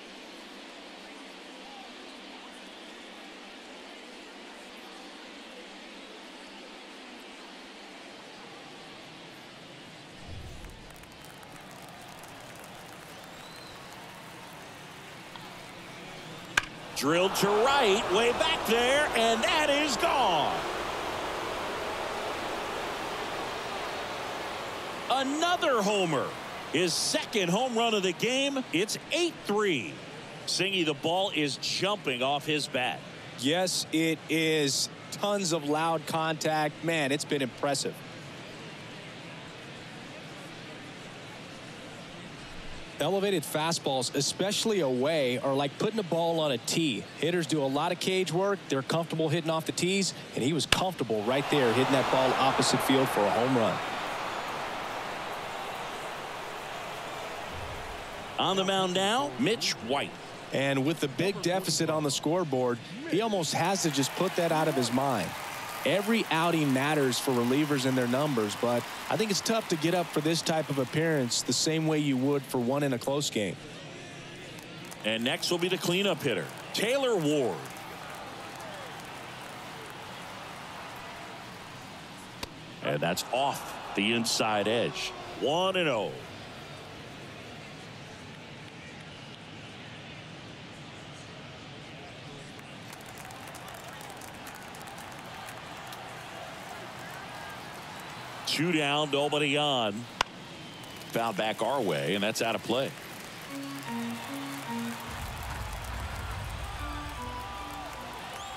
Drilled to right, way back there, and that is gone. Another homer. His second home run of the game. It's eight three. Singy, the ball is jumping off his bat. Yes, it is. Tons of loud contact. Man, it's been impressive. Elevated fastballs, especially away, are like putting a ball on a tee. Hitters do a lot of cage work. They're comfortable hitting off the tees, and he was comfortable right there hitting that ball opposite field for a home run. On the mound now, Mitch White. And with the big deficit on the scoreboard, he almost has to just put that out of his mind. Every outing matters for relievers and their numbers, but I think it's tough to get up for this type of appearance the same way you would for one in a close game. And next will be the cleanup hitter, Taylor Ward. And that's off the inside edge. one and oh. Two down, nobody on. Foul back our way, and that's out of play.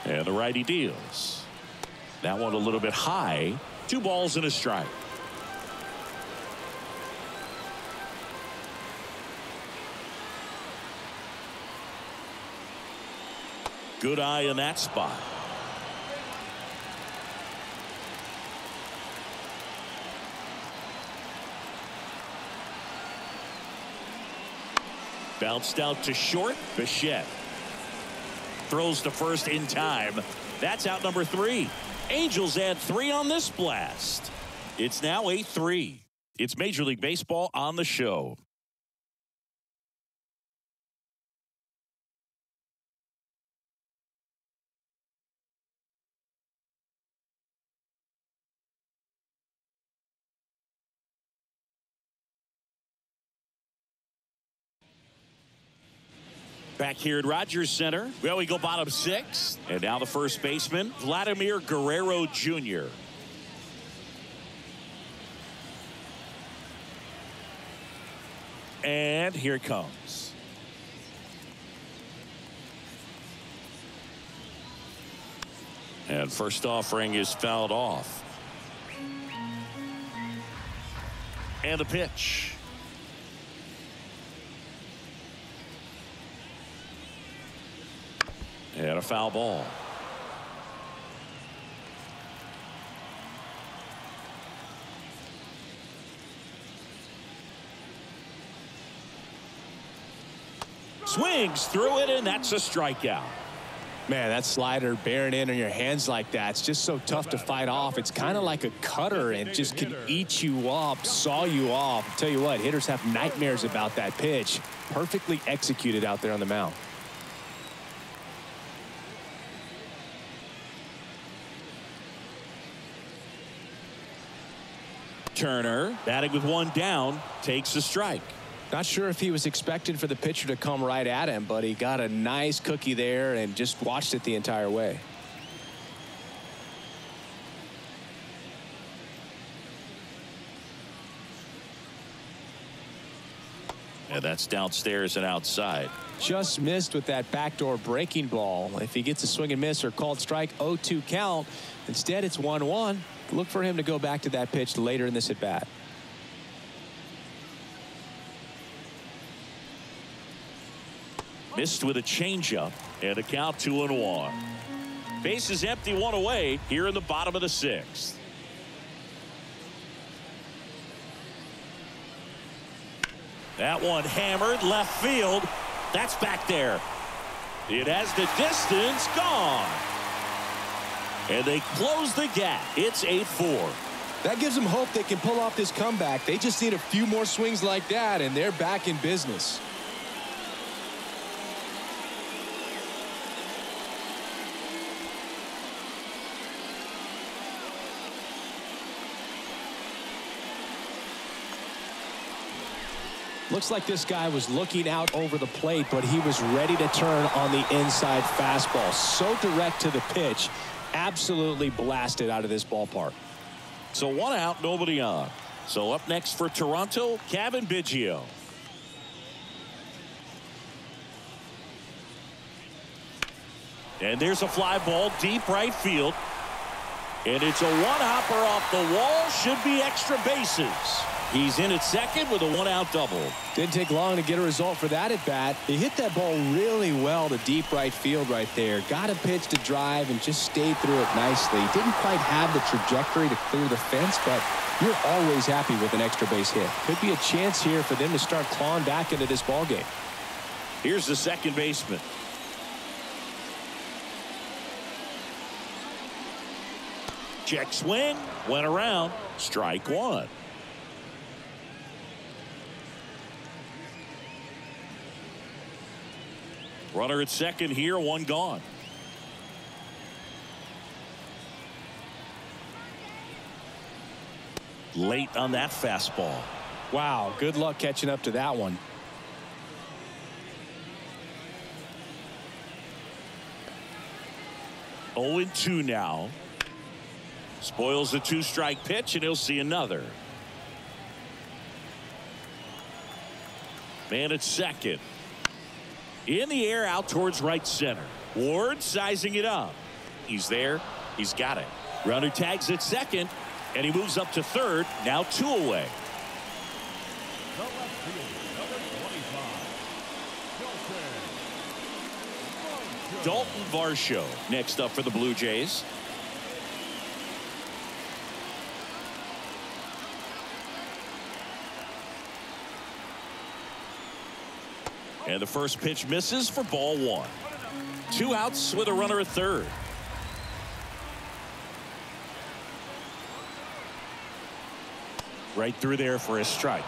And the righty deals. That one a little bit high. Two balls and a strike. Good eye in that spot. Bounced out to short. Bichette throws to first in time. That's out number three. Angels add three on this blast. It's now eight three. It's Major League Baseball on the show. Back here at Rogers Center. Well, we go bottom six. And now the first baseman, Vladimir Guerrero Junior And here it comes. And first offering is fouled off. And a pitch. And a foul ball. Swings through it, and that's a strikeout. Man, that slider bearing in on your hands like that, it's just so tough to fight off. It's kind of like a cutter and just can eat you up, saw you off. I'll tell you what, hitters have nightmares about that pitch. Perfectly executed out there on the mound. Turner, batting with one down, takes a strike. Not sure if he was expecting for the pitcher to come right at him, but he got a nice cookie there and just watched it the entire way. And that's downstairs and outside. Just missed with that backdoor breaking ball. If he gets a swing and miss or called strike, oh two count. Instead, it's one one. Look for him to go back to that pitch later in this at bat. Missed with a changeup, and a count two and one. Bases empty, one away here in the bottom of the sixth. That one hammered left field. That's back there. It has the distance, gone. And they close the gap. It's eight four. That gives them hope they can pull off this comeback. They just need a few more swings like that, and they're back in business. Looks like this guy was looking out over the plate, but he was ready to turn on the inside fastball. So direct to the pitch. Absolutely blasted out of this ballpark. So one out, nobody on. So up next for Toronto, Cavan Biggio. And there's a fly ball deep right field. And it's a one-hopper off the wall. Should be extra bases. He's in at second with a one-out double. Didn't take long to get a result for that at bat. He hit that ball really well to deep right field right there. Got a pitch to drive and just stayed through it nicely. Didn't quite have the trajectory to clear the fence, but you're always happy with an extra base hit. Could be a chance here for them to start clawing back into this ballgame. Here's the second baseman. Check swing, went around, strike one. Runner at second here, one gone. Late on that fastball. Wow, good luck catching up to that one. oh and two now. Spoils the two-strike pitch, and he'll see another. Man at second. In the air, out towards right center. Ward sizing it up. He's there. He's got it. Runner tags at second, and he moves up to third. Now two away. The left field, number twenty-five, Dalton Varsho next up for the Blue Jays. And the first pitch misses for ball one. Two outs with a runner at third. Right through there for a strike.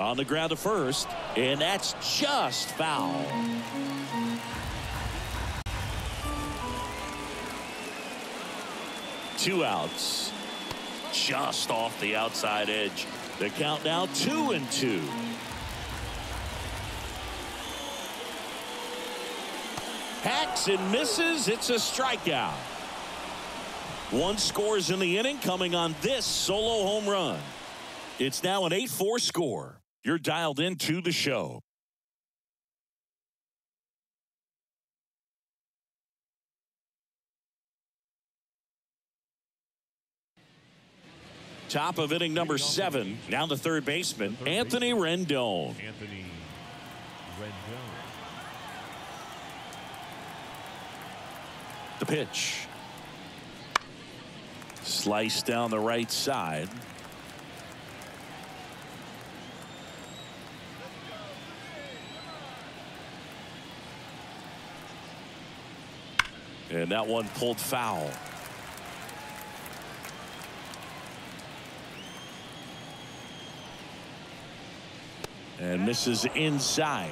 On the ground to first, and that's just foul. Two outs, just off the outside edge. The count now two and two. Hacks and misses. It's a strikeout. One scores in the inning, coming on this solo home run. It's now an eight four score. You're dialed into the show. Top of inning number seven. Now the third baseman, Anthony Rendon. Anthony Rendon. The pitch. Slice down the right side. And that one pulled foul. And misses inside.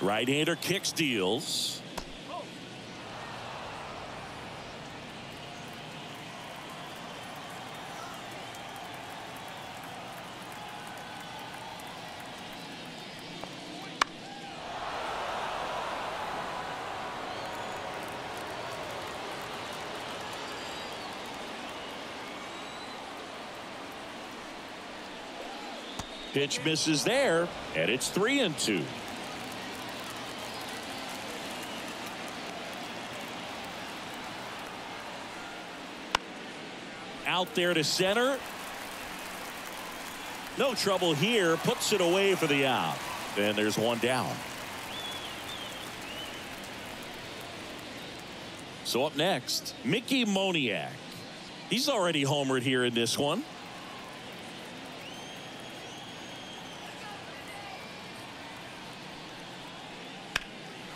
Right-hander kicks, deals. Pitch misses there, and it's three and two. Out there to center. No trouble here. Puts it away for the out. And there's one down. So up next, Mickey Moniak. He's already homered here in this one.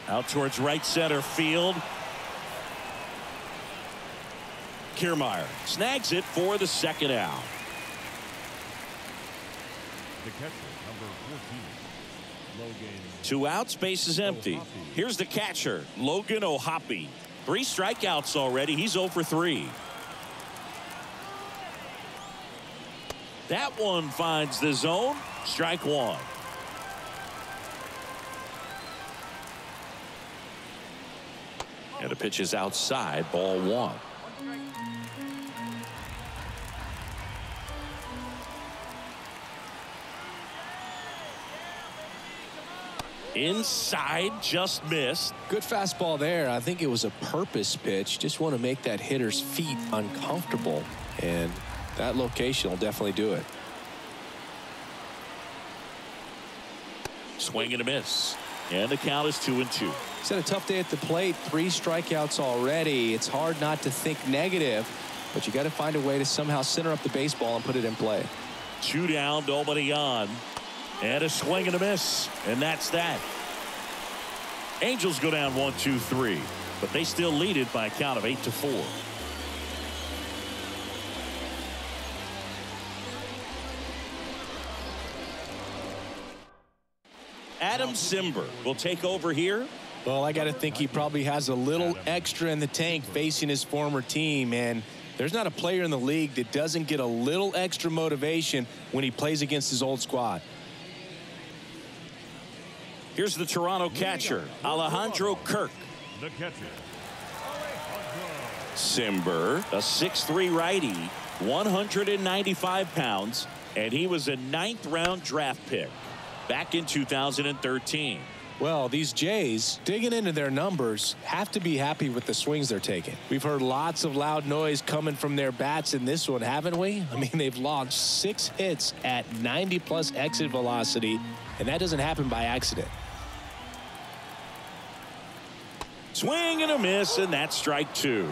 Out towards right center field. Kiermaier snags it for the second out. The catcher, number fourteen, Logan. Two outs, bases empty. Here's the catcher, Logan O'Hoppe. Three strikeouts already. He's oh for three. That one finds the zone. Strike one. And the pitch is outside, ball one. Inside, just missed. Good fastball there. I think it was a purpose pitch. Just want to make that hitter's feet uncomfortable, and that location will definitely do it. Swing and a miss, and the count is two and two. He's had a tough day at the plate. Three strikeouts already. It's hard not to think negative, but you got to find a way to somehow center up the baseball and put it in play. Two down, nobody on. And a swing and a miss, and that's that. Angels go down one, two, three, but they still lead it by a count of eight to four. Adam Cimber will take over here. Well, I got to think he probably has a little extra in the tank facing his former team, and there's not a player in the league that doesn't get a little extra motivation when he plays against his old squad. Here's the Toronto catcher, Alejandro Kirk. The catcher. Cimber, a six three righty, one hundred ninety-five pounds, and he was a ninth round draft pick back in two thousand thirteen. Well, these Jays, digging into their numbers, have to be happy with the swings they're taking. We've heard lots of loud noise coming from their bats in this one, haven't we? I mean, they've launched six hits at ninety plus exit velocity, and that doesn't happen by accident. Swing and a miss, and that's strike two.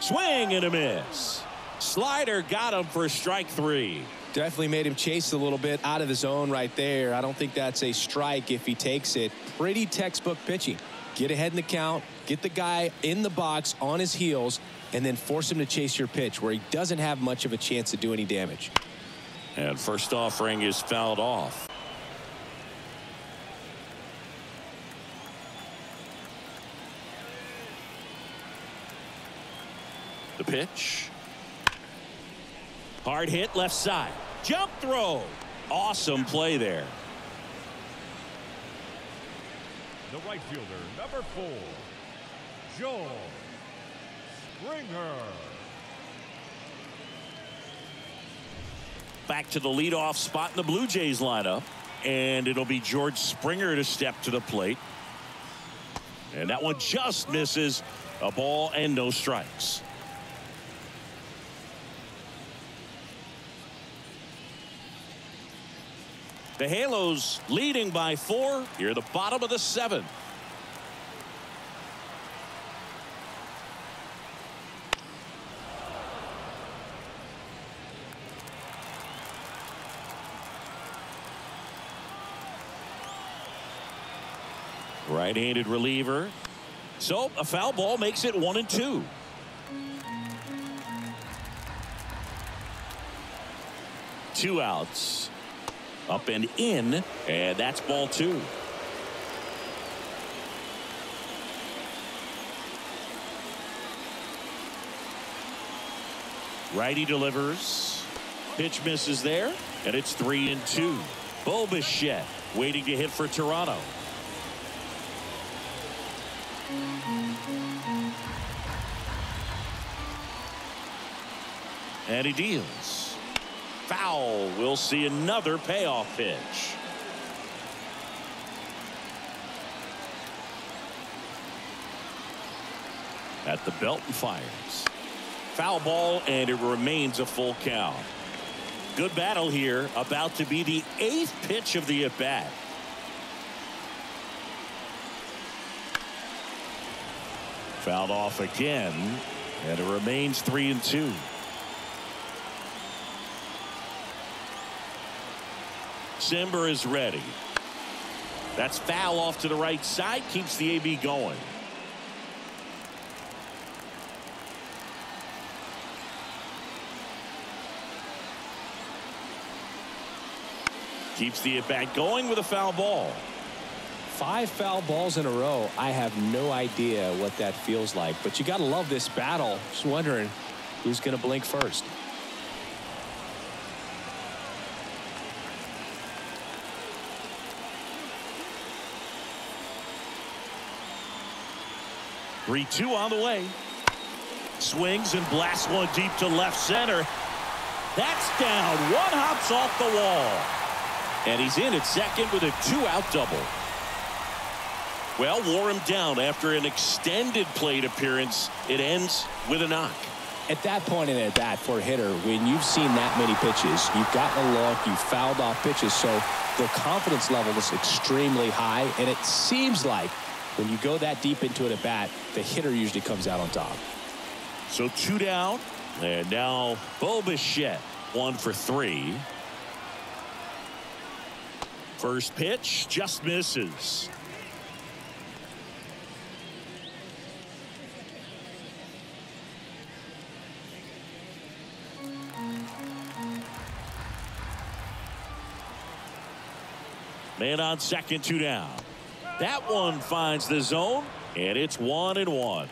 Swing and a miss. Slider got him for strike three. Definitely made him chase a little bit out of the zone right there. I don't think that's a strike if he takes it. Pretty textbook pitching. Get ahead in the count, get the guy in the box on his heels, and then force him to chase your pitch where he doesn't have much of a chance to do any damage. And first offering is fouled off. The pitch. Hard hit left side. Jump throw. Awesome play there. The right fielder, number four, George Springer. Back to the leadoff spot in the Blue Jays lineup. And it'll be George Springer to step to the plate. And that one just misses. A ball and no strikes. The Halos leading by four here at the bottom of the seventh. Right-handed reliever. So a foul ball makes it one and two. Two outs. Up and in, and that's ball two. Righty delivers. Pitch misses there, and it's three and two. Bo Bichette waiting to hit for Toronto. And he deals. Foul. We'll see another payoff pitch. At the belt and fires. Foul ball, and it remains a full count. Good battle here. About to be the eighth pitch of the at-bat. Fouled off again, and it remains three and two. Cimber is ready. That's foul off to the right side. Keeps the A B going. Keeps the at-bat going with a foul ball. Five foul balls in a row. I have no idea what that feels like, but you got to love this battle. Just wondering who's going to blink first. three two on the way. Swings and blasts one deep to left center. That's down. One hops off the wall. And he's in at second with a two-out double. Well, wore him down after an extended plate appearance. It ends with a knock. At that point in an at-bat for a hitter, when you've seen that many pitches, you've gotten a look, you've fouled off pitches, so the confidence level is extremely high, and it seems like when you go that deep into an at-bat, the hitter usually comes out on top. So two down, and now Bo Bichette, one for three. First pitch just misses. Man on second, two down. That one finds the zone, and it's one and one.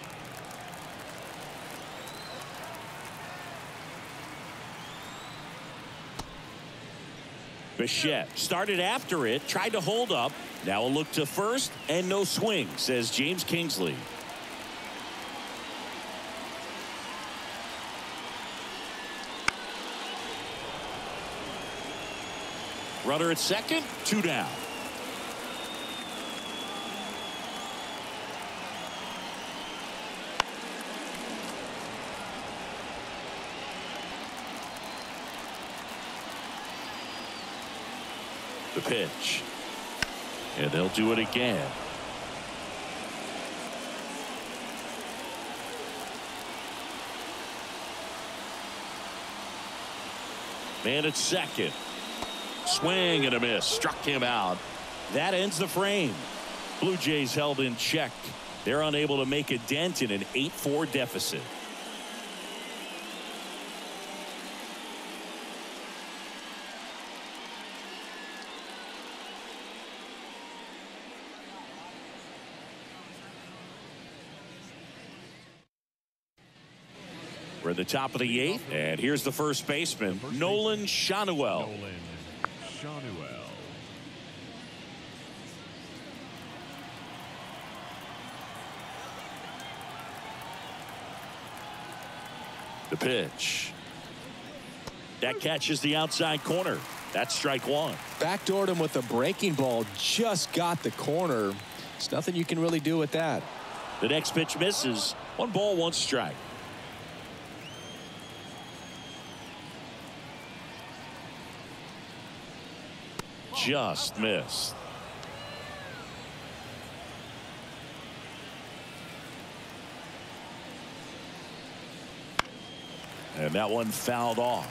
Bichette started after it, tried to hold up. Now a look to first, and no swing, says James Kingsley. Runner at second, two down. The pitch, and they'll do it again. Man at second. Swing and a miss. Struck him out. That ends the frame. Blue Jays held in check. They're unable to make a dent in an eight four deficit. We're at the top of the eighth, and here's the first baseman, Nolan Schanuel. Schanuel. The pitch. That catches the outside corner. That's strike one. Backdoored him with a breaking ball. Just got the corner. There's nothing you can really do with that. The next pitch misses. One ball, one strike. Just missed. And that one fouled off.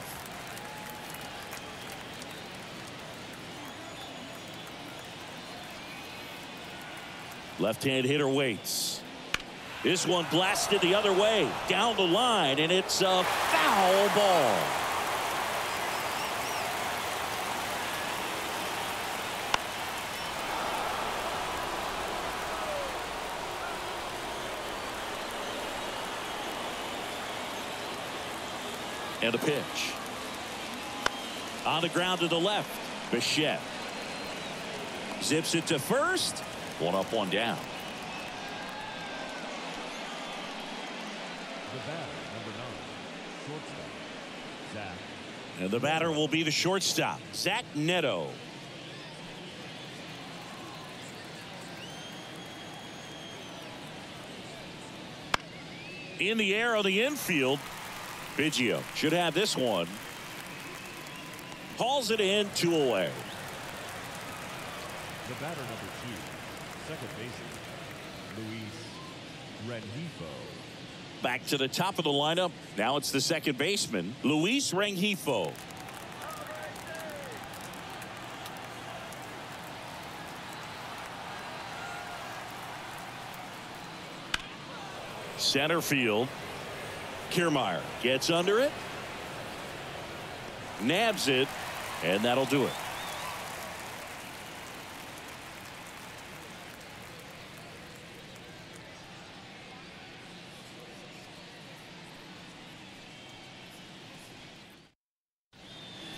Left-hand hitter waits. This one blasted the other way, down the line, and it's a foul ball. And a pitch. On the ground to the left. Bichette zips it to first. One up, one down. The batter, number nine, shortstop, Zach. And the batter will be the shortstop, Zach Neto. In the air on the infield. Biggio should have this one. Hauls it in, two away. The batter number two, second baseman, Luis Rengifo. Back to the top of the lineup. Now it's the second baseman, Luis Rengifo. Center field. Kiermaier gets under it, nabs it, and that'll do it.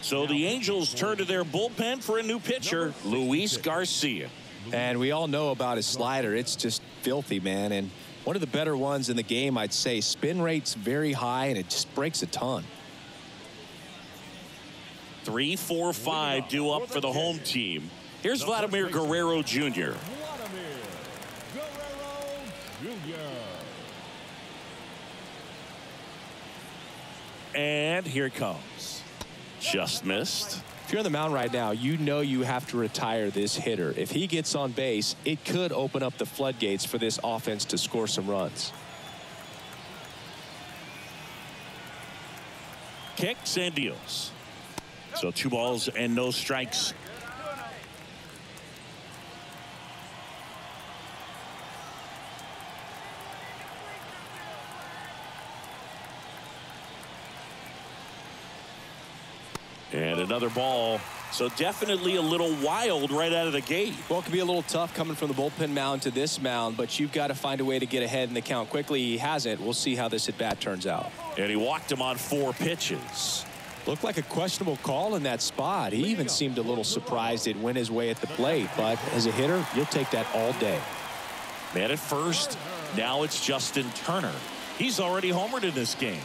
So the Angels turn to their bullpen for a new pitcher, Luis Garcia. And we all know about his slider. It's just filthy, man. And one of the better ones in the game, I'd say. Spin rate's very high, and it just breaks a ton. Three, four, five due up for the home team. Here's Vladimir Guerrero Junior And here it comes. Just missed. If you're on the mound right now, you know you have to retire this hitter. If he gets on base, it could open up the floodgates for this offense to score some runs. Kicks and deals. So two balls and no strikes. And another ball. So definitely a little wild right out of the gate. Well, it can be a little tough coming from the bullpen mound to this mound, but you've got to find a way to get ahead in the count quickly. He hasn't. We'll see how this at bat turns out. And he walked him on four pitches. Looked like a questionable call in that spot. He even seemed a little surprised it went his way at the plate, but as a hitter, you'll take that all day. Man at first. Now it's Justin Turner. He's already homered in this game.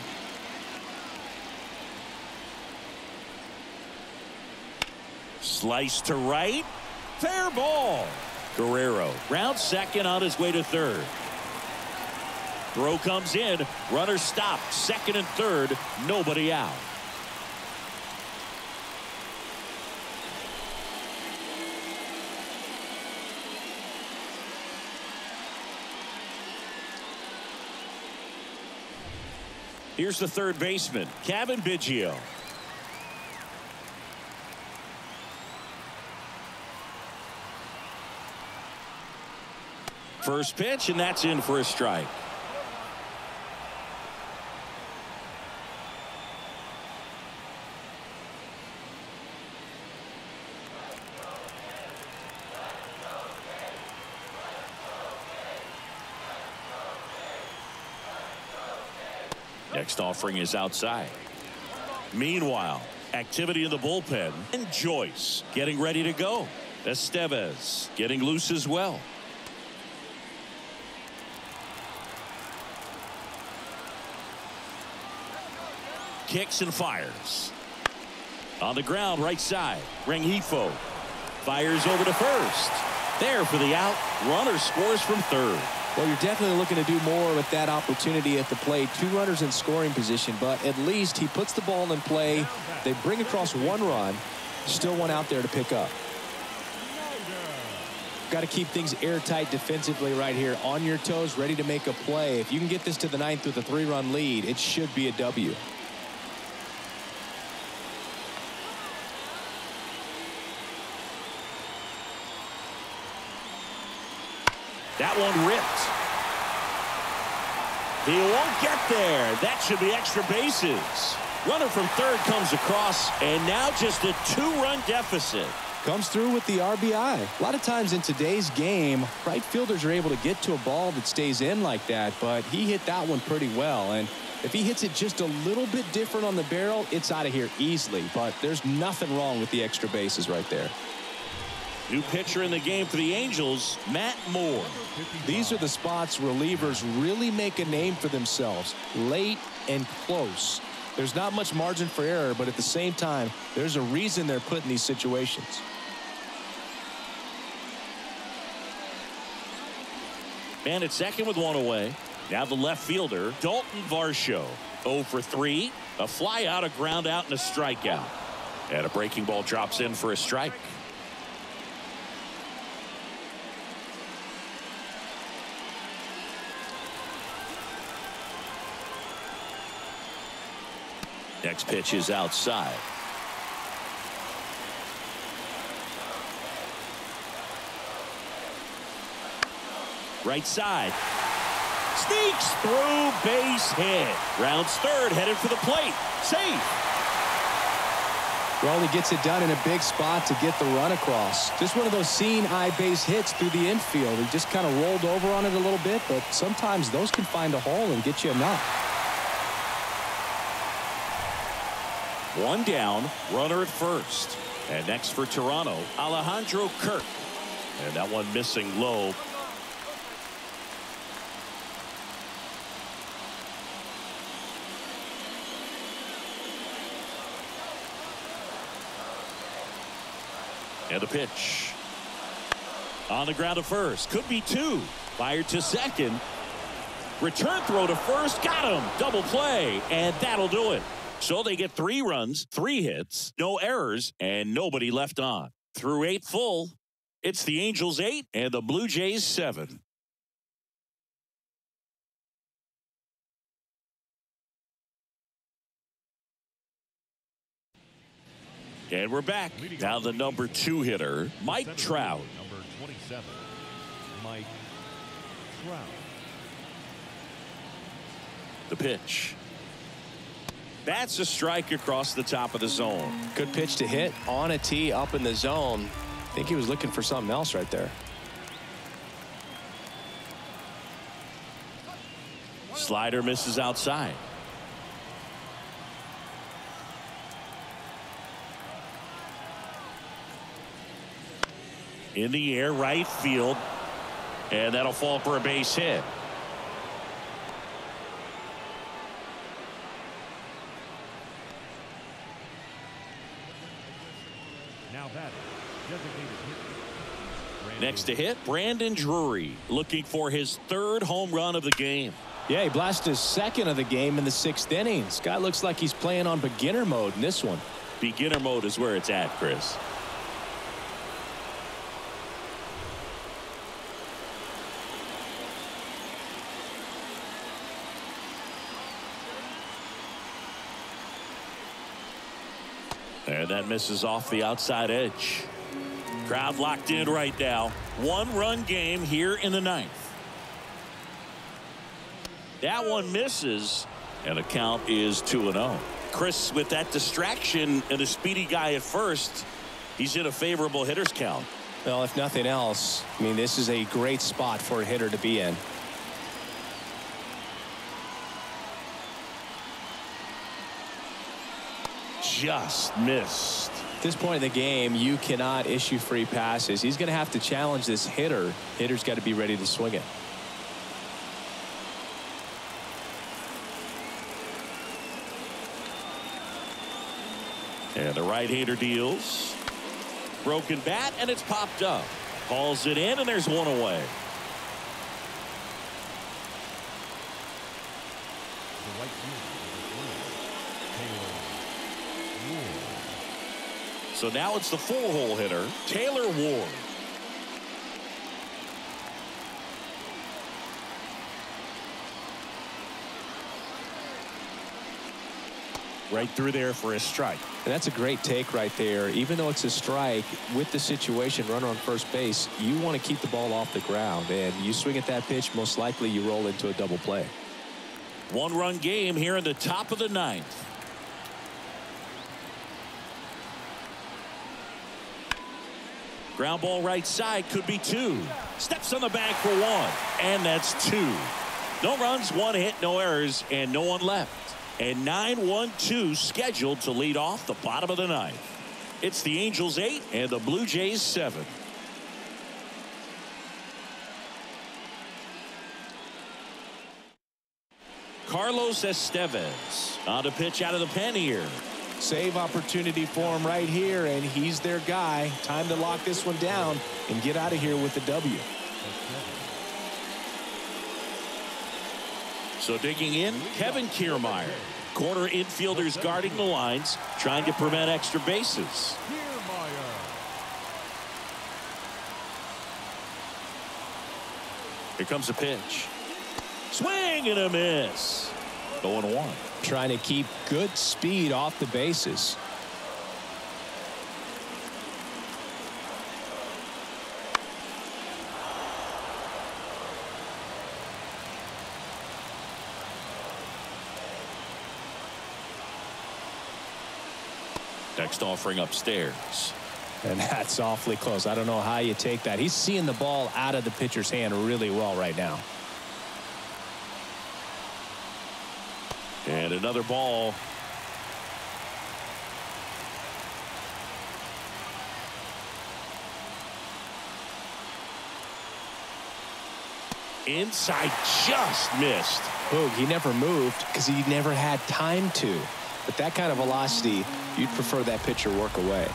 Slice to right. Fair ball. Guerrero round second on his way to third. Throw comes in. Runner stopped. Second and third. Nobody out. Here's the third baseman, Cavan Biggio. First pitch, and that's in for a strike. Next offering is outside. Meanwhile, activity in the bullpen, and Joyce getting ready to go. Estevez getting loose as well. Kicks and fires. On the ground, right side. Rengifo fires over to first. There for the out. Runner scores from third. Well, you're definitely looking to do more with that opportunity at the plate. Two runners in scoring position, but at least he puts the ball in play. They bring across one run. Still one out there to pick up. Got to keep things airtight defensively right here. On your toes, ready to make a play. If you can get this to the ninth with a three-run lead, it should be a W. That one ripped. He won't get there. That should be extra bases. Runner from third comes across, and now just a two-run deficit. Comes through with the R B I. A lot of times in today's game, right fielders are able to get to a ball that stays in like that, but he hit that one pretty well. And if he hits it just a little bit different on the barrel, it's out of here easily. But there's nothing wrong with the extra bases right there. New pitcher in the game for the Angels, Matt Moore. These are the spots relievers really make a name for themselves, late and close. There's not much margin for error, but at the same time, there's a reason they're put in these situations. Man at second with one away. Now the left fielder, Dalton Varsho, oh for three, a fly out, a ground out, and a strikeout. And a breaking ball drops in for a strike. Next pitch is outside. Right side. Sneaks through, base hit. Rounds third, headed for the plate. Safe. Well, he gets it done in a big spot to get the run across. Just one of those seeing eye base hits through the infield. He just kind of rolled over on it a little bit, but sometimes those can find a hole and get you a knock. One down, runner at first. And next for Toronto, Alejandro Kirk. And that one missing low. And the pitch. On the ground to first. Could be two. Fired to second. Return throw to first. Got him. Double play. And that'll do it. So they get three runs, three hits, no errors, and nobody left on. Through eight full, it's the Angels eight and the Blue Jays seven. And we're back. Now the number two hitter, Mike Trout. Number twenty-seven, Mike Trout. The pitch. That's a strike across the top of the zone. Good pitch to hit on a tee up in the zone. I think he was looking for something else right there. Slider misses outside. In the air, right field. And that'll fall for a base hit. Next to hit, Brandon Drury, looking for his third home run of the game. Yeah, he blasted his second of the game in the sixth inning. This guy looks like he's playing on beginner mode in this one. Beginner mode is where it's at, Chris. And that misses off the outside edge. Crowd locked in right now. One run game here in the ninth. That one misses, and the count is two and oh. Chris, with that distraction and a speedy guy at first, he's in a favorable hitter's count. Well, if nothing else, I mean, this is a great spot for a hitter to be in. Just missed. At this point in the game, you cannot issue free passes. He's going to have to challenge this hitter. Hitter's got to be ready to swing it. And the right-hander deals. Broken bat, and it's popped up. Hauls it in, and there's one away. The right fielder. So now it's the four-hole hitter, Taylor Ward. Right through there for a strike. And that's a great take right there. Even though it's a strike, with the situation, runner on first base, you want to keep the ball off the ground. And you swing at that pitch, most likely you roll into a double play. One-run game here in the top of the ninth. Ground ball right side, could be two. Steps on the bag for one, and that's two. No runs, one hit, no errors, and no one left. And nine one two scheduled to lead off the bottom of the ninth. It's the Angels eight and the Blue Jays seven. Carlos Estevez on to pitch out of the pen here. Save opportunity for him right here, and he's their guy. Time to lock this one down and get out of here with the W. So digging in, Kevin Kiermaier. Corner infielders guarding the lines, trying to prevent extra bases. Here comes the pitch. Swing and a miss. oh and one. Trying to keep good speed off the bases. Next offering upstairs. And that's awfully close. I don't know how you take that. He's seeing the ball out of the pitcher's hand really well right now. And another ball. inside, just missed. Boog, he never moved because he never had time to. But that kind of velocity, you'd prefer that pitcher work away.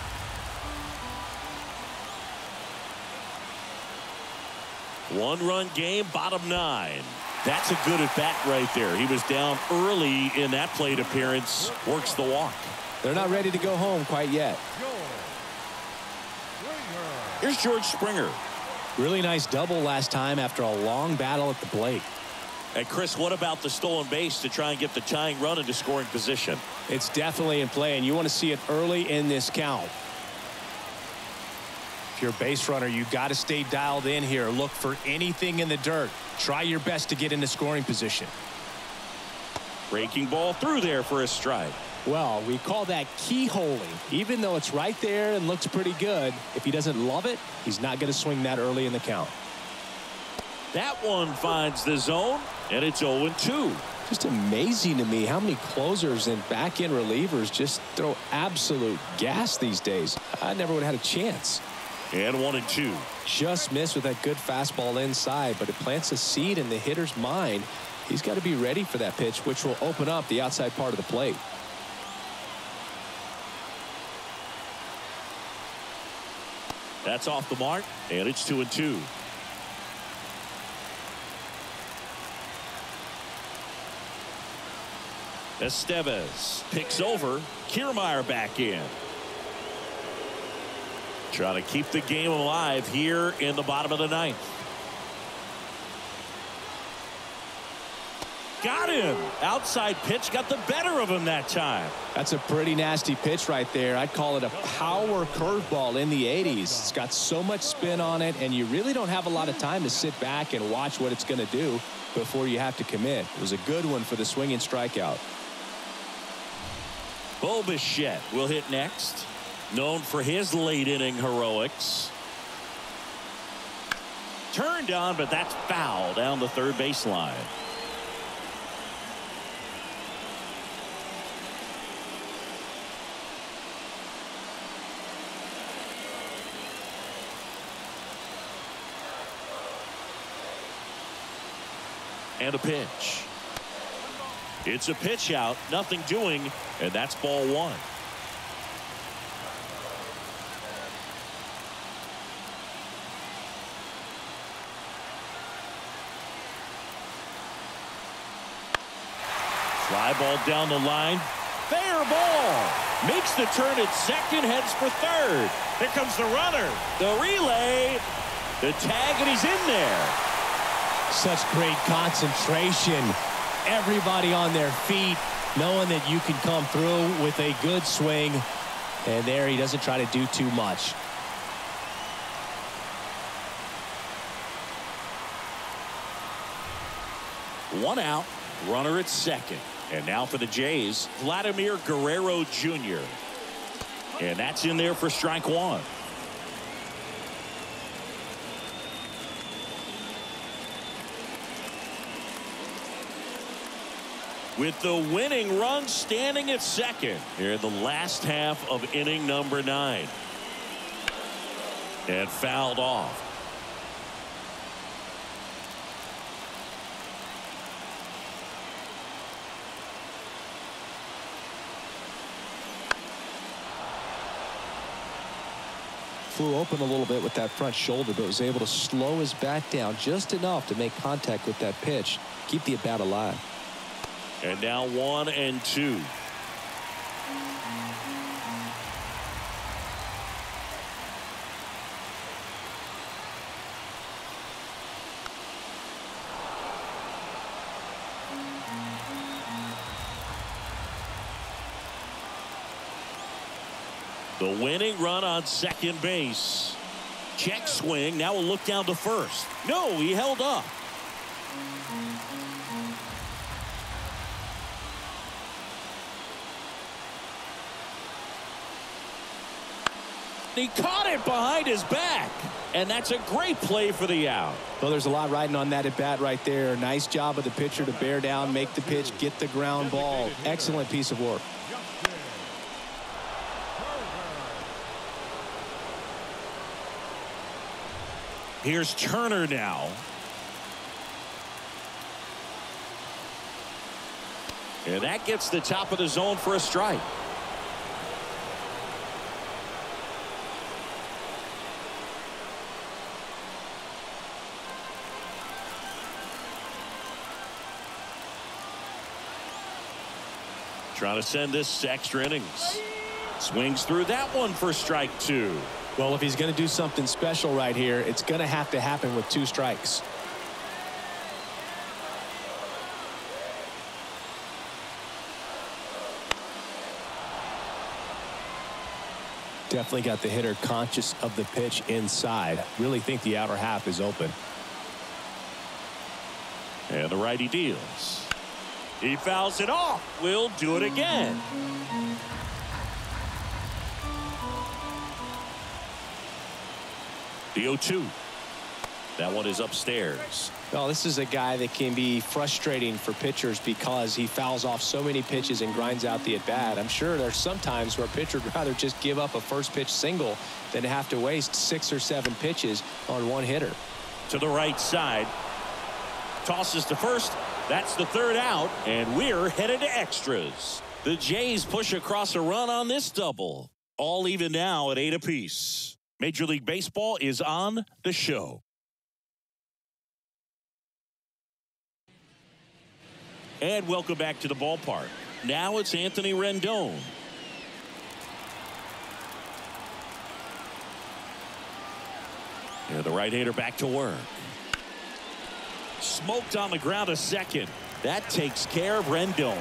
One run game, bottom nine. That's a good at bat right there. He was down early in that plate appearance, works the walk. They're not ready to go home quite yet. Here's George Springer. Really nice double last time after a long battle at the plate. And Chris, what about the stolen base to try and get the tying run into scoring position? It's definitely in play, and you want to see it early in this count. If you're a base runner, you got to stay dialed in here. Look for anything in the dirt. Try your best to get into scoring position. Breaking ball through there for a strike. Well, we call that keyholing. Even though it's right there and looks pretty good, if he doesn't love it, he's not going to swing that early in the count. That one finds the zone, and it's oh and two. Just amazing to me how many closers and back-end relievers just throw absolute gas these days. I never would have had a chance. And one and two. Just missed with that good fastball inside, but it plants a seed in the hitter's mind. He's got to be ready for that pitch, which will open up the outside part of the plate. That's off the mark, and it's two and two. Estevez picks over. Kiermaier back in. Trying to keep the game alive here in the bottom of the ninth. Got him. Outside pitch got the better of him that time. That's a pretty nasty pitch right there. I'd call it a power curveball in the eighties. It's got so much spin on it, and you really don't have a lot of time to sit back and watch what it's going to do before you have to commit. It was a good one for the swinging strikeout. Bo Bichette will hit next. Known for his late inning heroics. Turned on, but that's foul down the third baseline. And a pitch. It's a pitch out, nothing doing, and that's ball one. Fly ball down the line. Fair ball. Makes the turn at second, heads for third. Here comes the runner. The relay. The tag, and he's in there. Such great concentration. Everybody on their feet, knowing that you can come through with a good swing. And there he doesn't try to do too much. One out, runner at second. And now for the Jays, Vladimir Guerrero Junior And that's in there for strike one. With the winning run standing at second here in the last half of inning number nine. And fouled off. Flew open a little bit with that front shoulder, but was able to slow his bat down just enough to make contact with that pitch. Keep the at-bat alive. And now one and two. The winning run on second base. Check swing. Now we'll look down to first. No, he held up. He caught it behind his back, and that's a great play for the out. Well, there's a lot riding on that at bat right there. Nice job of the pitcher to bear down, make the pitch, get the ground ball. Excellent piece of work. Here's Turner now. And that gets the top of the zone for a strike. Trying to send this extra innings. Swings through that one for strike two. Well, if he's going to do something special right here, it's going to have to happen with two strikes. Definitely got the hitter conscious of the pitch inside. Really think the outer half is open. And the righty deals. He fouls it off. We'll do it again. The oh two. That one is upstairs. Well, this is a guy that can be frustrating for pitchers because he fouls off so many pitches and grinds out the at-bat. I'm sure there's some times where a pitcher would rather just give up a first-pitch single than have to waste six or seven pitches on one hitter. To the right side. Tosses to first. That's the third out, and we're headed to extras. The Jays push across a run on this double. All even now at eight apiece. Major League Baseball is on the show. And welcome back to the ballpark. Now it's Anthony Rendon. And the right-hander back to work. Smoked on the ground a second. That takes care of Rendon.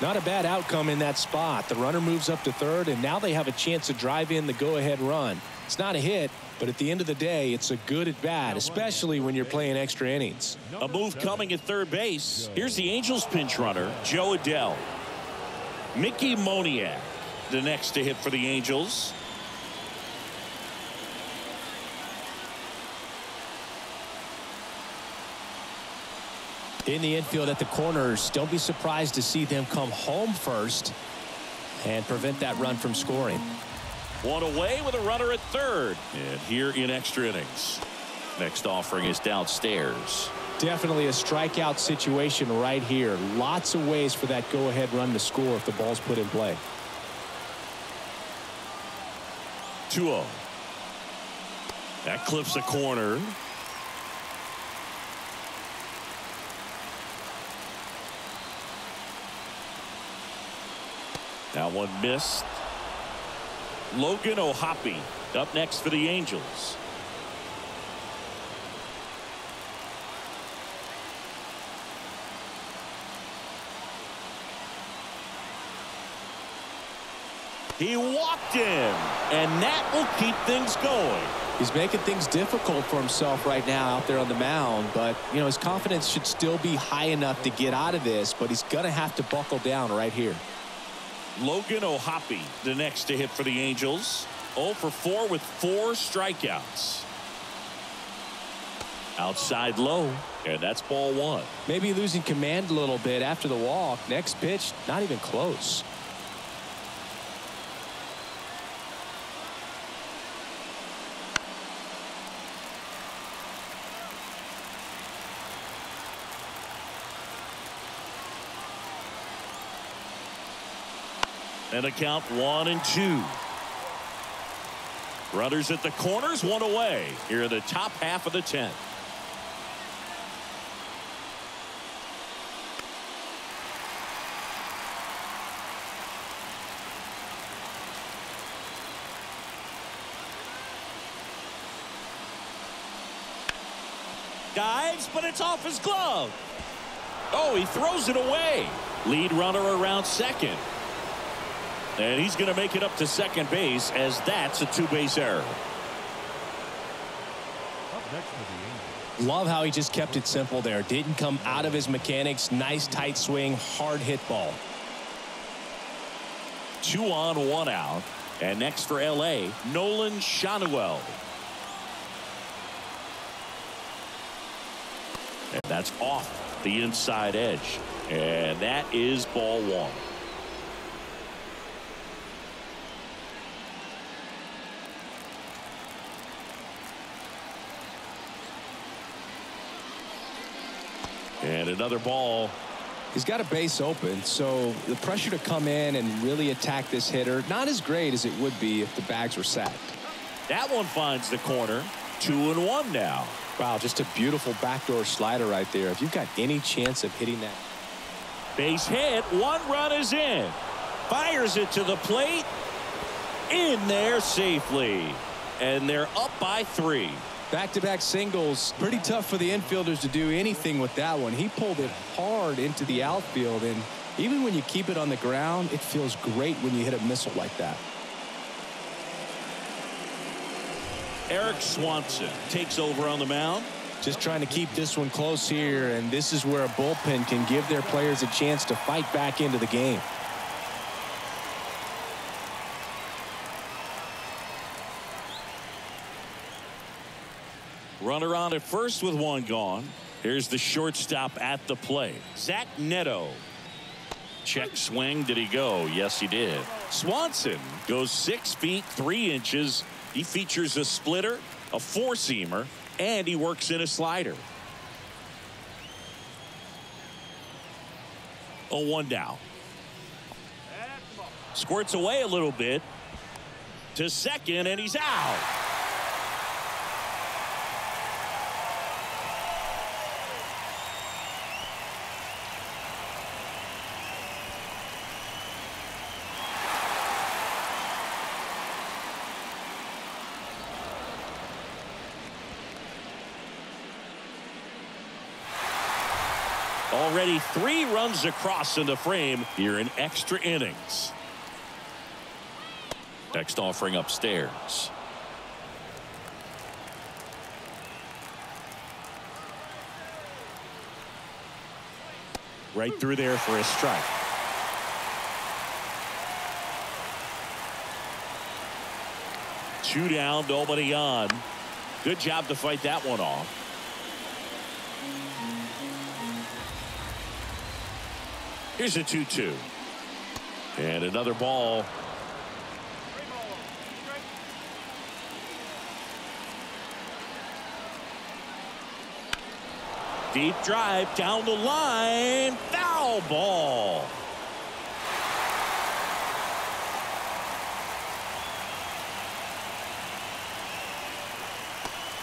Not a bad outcome in that spot. The runner moves up to third, and now they have a chance to drive in the go-ahead run. It's not a hit, but at the end of the day, it's a good at-bat, especially when you're playing extra innings. A move coming at third base. Here's the Angels pinch runner, Joe Adell. Mickey Moniak, the next to hit for the Angels. In the infield at the corners, don't be surprised to see them come home first and prevent that run from scoring. One away with a runner at third. And here in extra innings. Next offering is downstairs. Definitely a strikeout situation right here. Lots of ways for that go-ahead run to score if the ball's put in play. two oh. That clips a corner. That one missed. Logan O'Hoppe up next for the Angels. He walked in, and that will keep things going. He's making things difficult for himself right now out there on the mound, but you know his confidence should still be high enough to get out of this, but he's gonna have to buckle down right here. Logan O'Hoppe, the next to hit for the Angels. oh for four with four strikeouts. Outside low, and that's ball one. Maybe losing command a little bit after the walk. Next pitch, not even close. And a count one and two. Runners at the corners, one away. Here in the top half of the tenth. Dives, but it's off his glove. Oh, he throws it away. Lead runner around second. And he's going to make it up to second base, as that's a two-base error. Love how he just kept it simple there. Didn't come out of his mechanics. Nice tight swing, hard hit ball. Two on, one out. And next for L A, Nolan Schanuel. And that's off the inside edge. And that is ball one. And another ball He's got a base open, so the pressure to come in and really attack this hitter, not as great as it would be if the bags were sacked. That one finds the corner. Two and one now. Wow, just a beautiful backdoor slider right there. If you've got any chance of hitting that. Base hit. One run is in. Fires it to the plate. In there safely. And they're up by three. Back-to-back singles. Pretty tough for the infielders to do anything with that one. He pulled it hard into the outfield, and even when you keep it on the ground, it feels great when you hit a missile like that. Erik Swanson takes over on the mound. Just trying to keep this one close here, and this is where a bullpen can give their players a chance to fight back into the game. Runner on at first with one gone. Here's the shortstop at the plate. Zach Neto. Check swing. Did he go? Yes, he did. Swanson goes six feet, three inches. He features a splitter, a four-seamer, and he works in a slider. oh one down. Squirts away a little bit to second, and he's out. Already three runs across in the frame here in extra innings. Next offering upstairs. Right through there for a strike. Two down, nobody on. Good job to fight that one off. Here's a two two. And another ball. Deep drive down the line. Foul ball.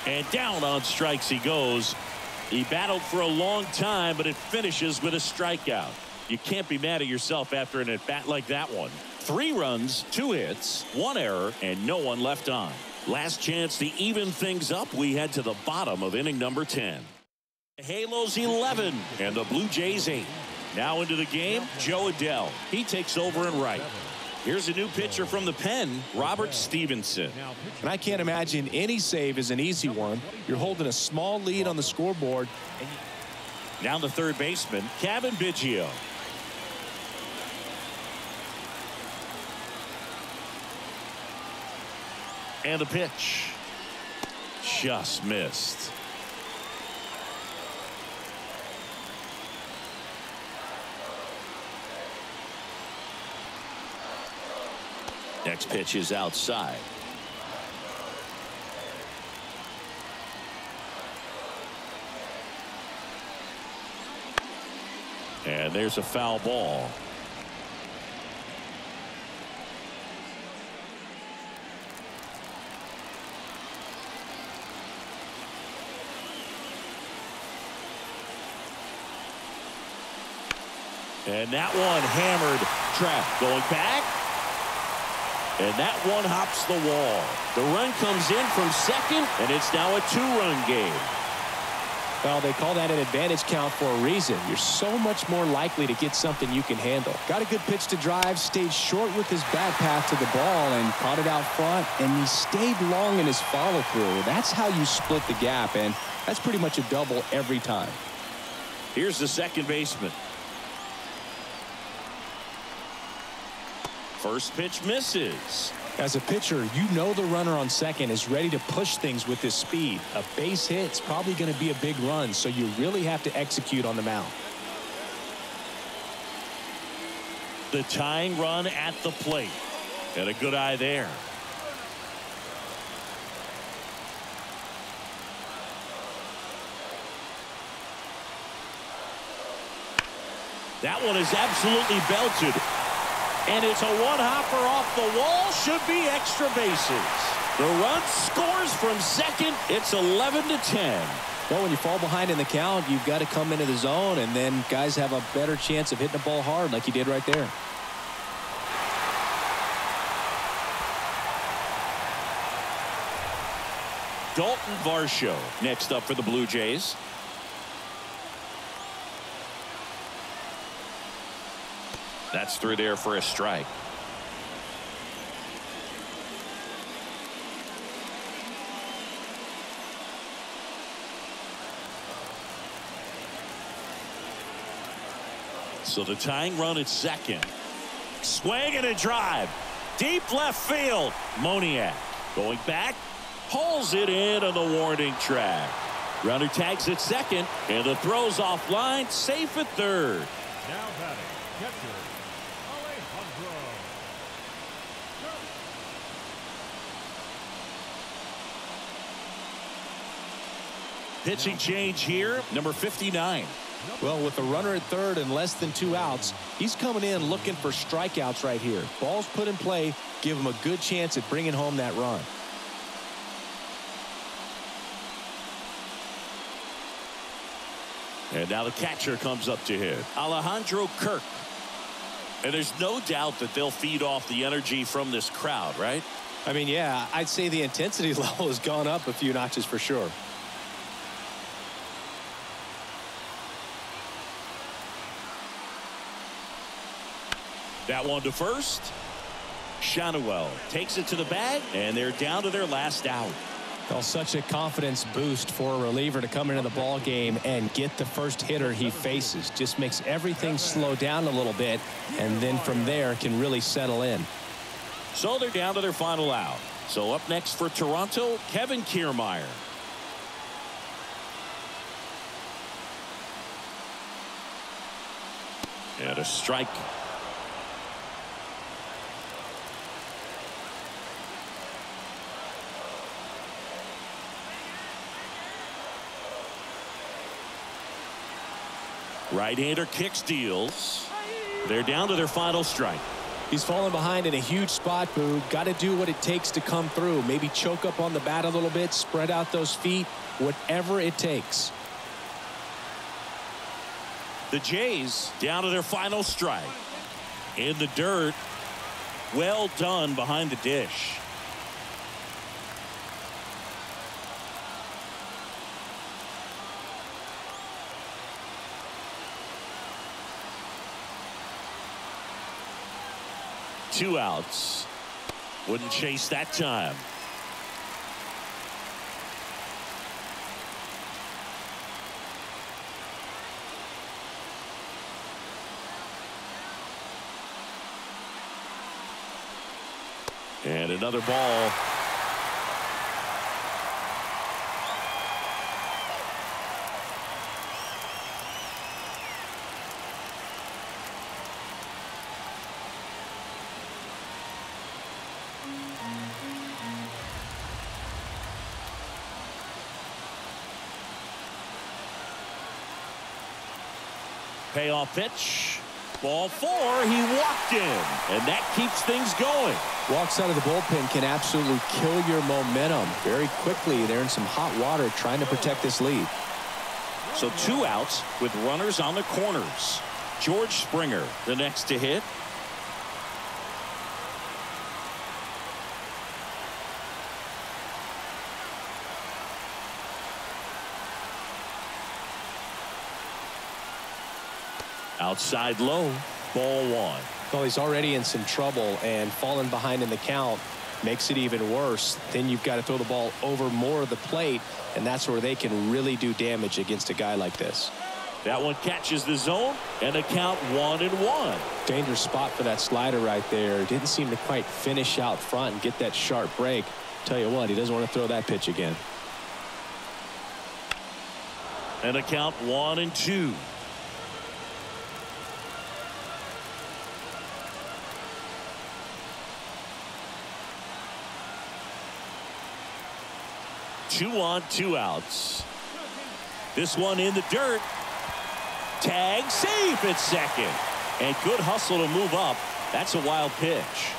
And down on strikes he goes. He battled for a long time, but it finishes with a strikeout. You can't be mad at yourself after an at-bat like that one. Three runs, two hits, one error, and no one left on. Last chance to even things up. We head to the bottom of inning number ten. The Halos eleven and the Blue Jays eight. Now into the game, Joe Adele. He takes over and right. Here's a new pitcher from the pen, Robert Stevenson. And I can't imagine any save is an easy one. You're holding a small lead on the scoreboard. Down to third baseman, Cavan Biggio. And a pitch. Just missed. Next pitch is outside. And there's a foul ball. And that one hammered Trout going back. And that one hops the wall. The run comes in from second, and it's now a two-run game. Well, they call that an advantage count for a reason. You're so much more likely to get something you can handle. Got a good pitch to drive, stayed short with his bat path to the ball, and caught it out front, and he stayed long in his follow-through. That's how you split the gap, and that's pretty much a double every time. Here's the second baseman. First pitch misses. As a pitcher, you know the runner on second is ready to push things with his speed. A base hit's probably going to be a big run, so you really have to execute on the mound. The tying run at the plate. And a good eye there. That one is absolutely belted. And it's a one-hopper off the wall. Should be extra bases. The run scores from second. It's eleven to ten. Well, when you fall behind in the count, you've got to come into the zone, and then guys have a better chance of hitting the ball hard like he did right there. Dalton Varsho next up for the Blue Jays. That's through there for a strike. So the tying run at second. Swing and a drive. Deep left field. Moniak going back. Pulls it in on the warning track. Runner tags at second, and the throw's offline, safe at third. Now batting, catcher, Alejandro Kirk. Pitching change here, number fifty-nine. Well, with a runner at third and less than two outs, he's coming in looking for strikeouts right here. Ball's put in play, give him a good chance at bringing home that run. And now the catcher comes up to hit. Alejandro Kirk. And there's no doubt that they'll feed off the energy from this crowd, right? I mean, yeah, I'd say the intensity level has gone up a few notches for sure. That one to first. Schanuel takes it to the bag, and they're down to their last out. Well, such a confidence boost for a reliever to come into the ball game and get the first hitter he faces. Just makes everything slow down a little bit, and then from there can really settle in. So they're down to their final out. So up next for Toronto, Kevin Kiermaier. And a strike. Right-hander kicks, deals. They're down to their final strike. He's fallen behind in a huge spot, Boo. Got to do what it takes to come through. Maybe choke up on the bat a little bit, spread out those feet, whatever it takes. The Jays down to their final strike. In the dirt. Well done behind the dish. Two outs. Wouldn't chase that time. And another ball. Payoff pitch. Ball four. He walked in. And that keeps things going. Walks out of the bullpen can absolutely kill your momentum very quickly. They're in some hot water trying to protect this lead. So two outs with runners on the corners. George Springer, the next to hit. Outside low, ball one. Well, he's already in some trouble, and falling behind in the count makes it even worse. Then you've got to throw the ball over more of the plate, and that's where they can really do damage against a guy like this. That one catches the zone, and a count one and one. Dangerous spot for that slider right there. Didn't seem to quite finish out front and get that sharp break. Tell you what, he doesn't want to throw that pitch again. And a count one and two. Two on, two outs. This one in the dirt. tag, safe at second. And good hustle to move up. That's a wild pitch.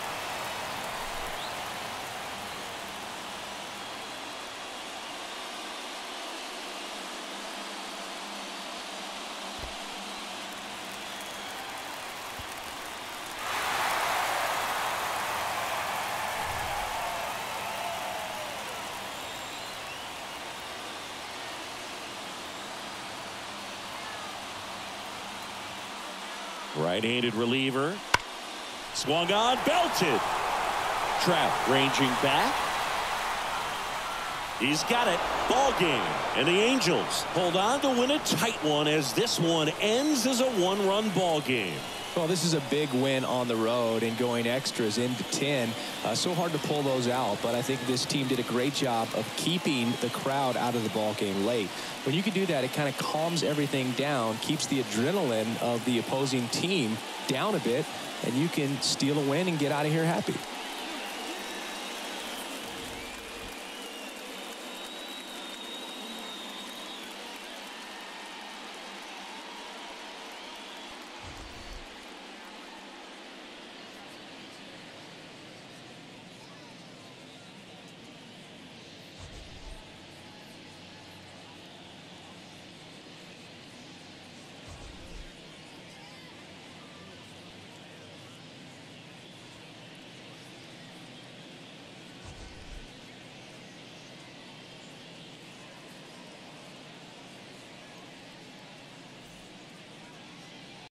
Right-handed reliever. Swung on, belted. Trout ranging back. He's got it. Ball game. And the Angels hold on to win a tight one as this one ends as a one-run ball game. Well, this is a big win on the road and going extras into ten. Uh, so hard to pull those out, but I think this team did a great job of keeping the crowd out of the ball game late. When you can do that, it kind of calms everything down, keeps the adrenaline of the opposing team down a bit, and you can steal a win and get out of here happy.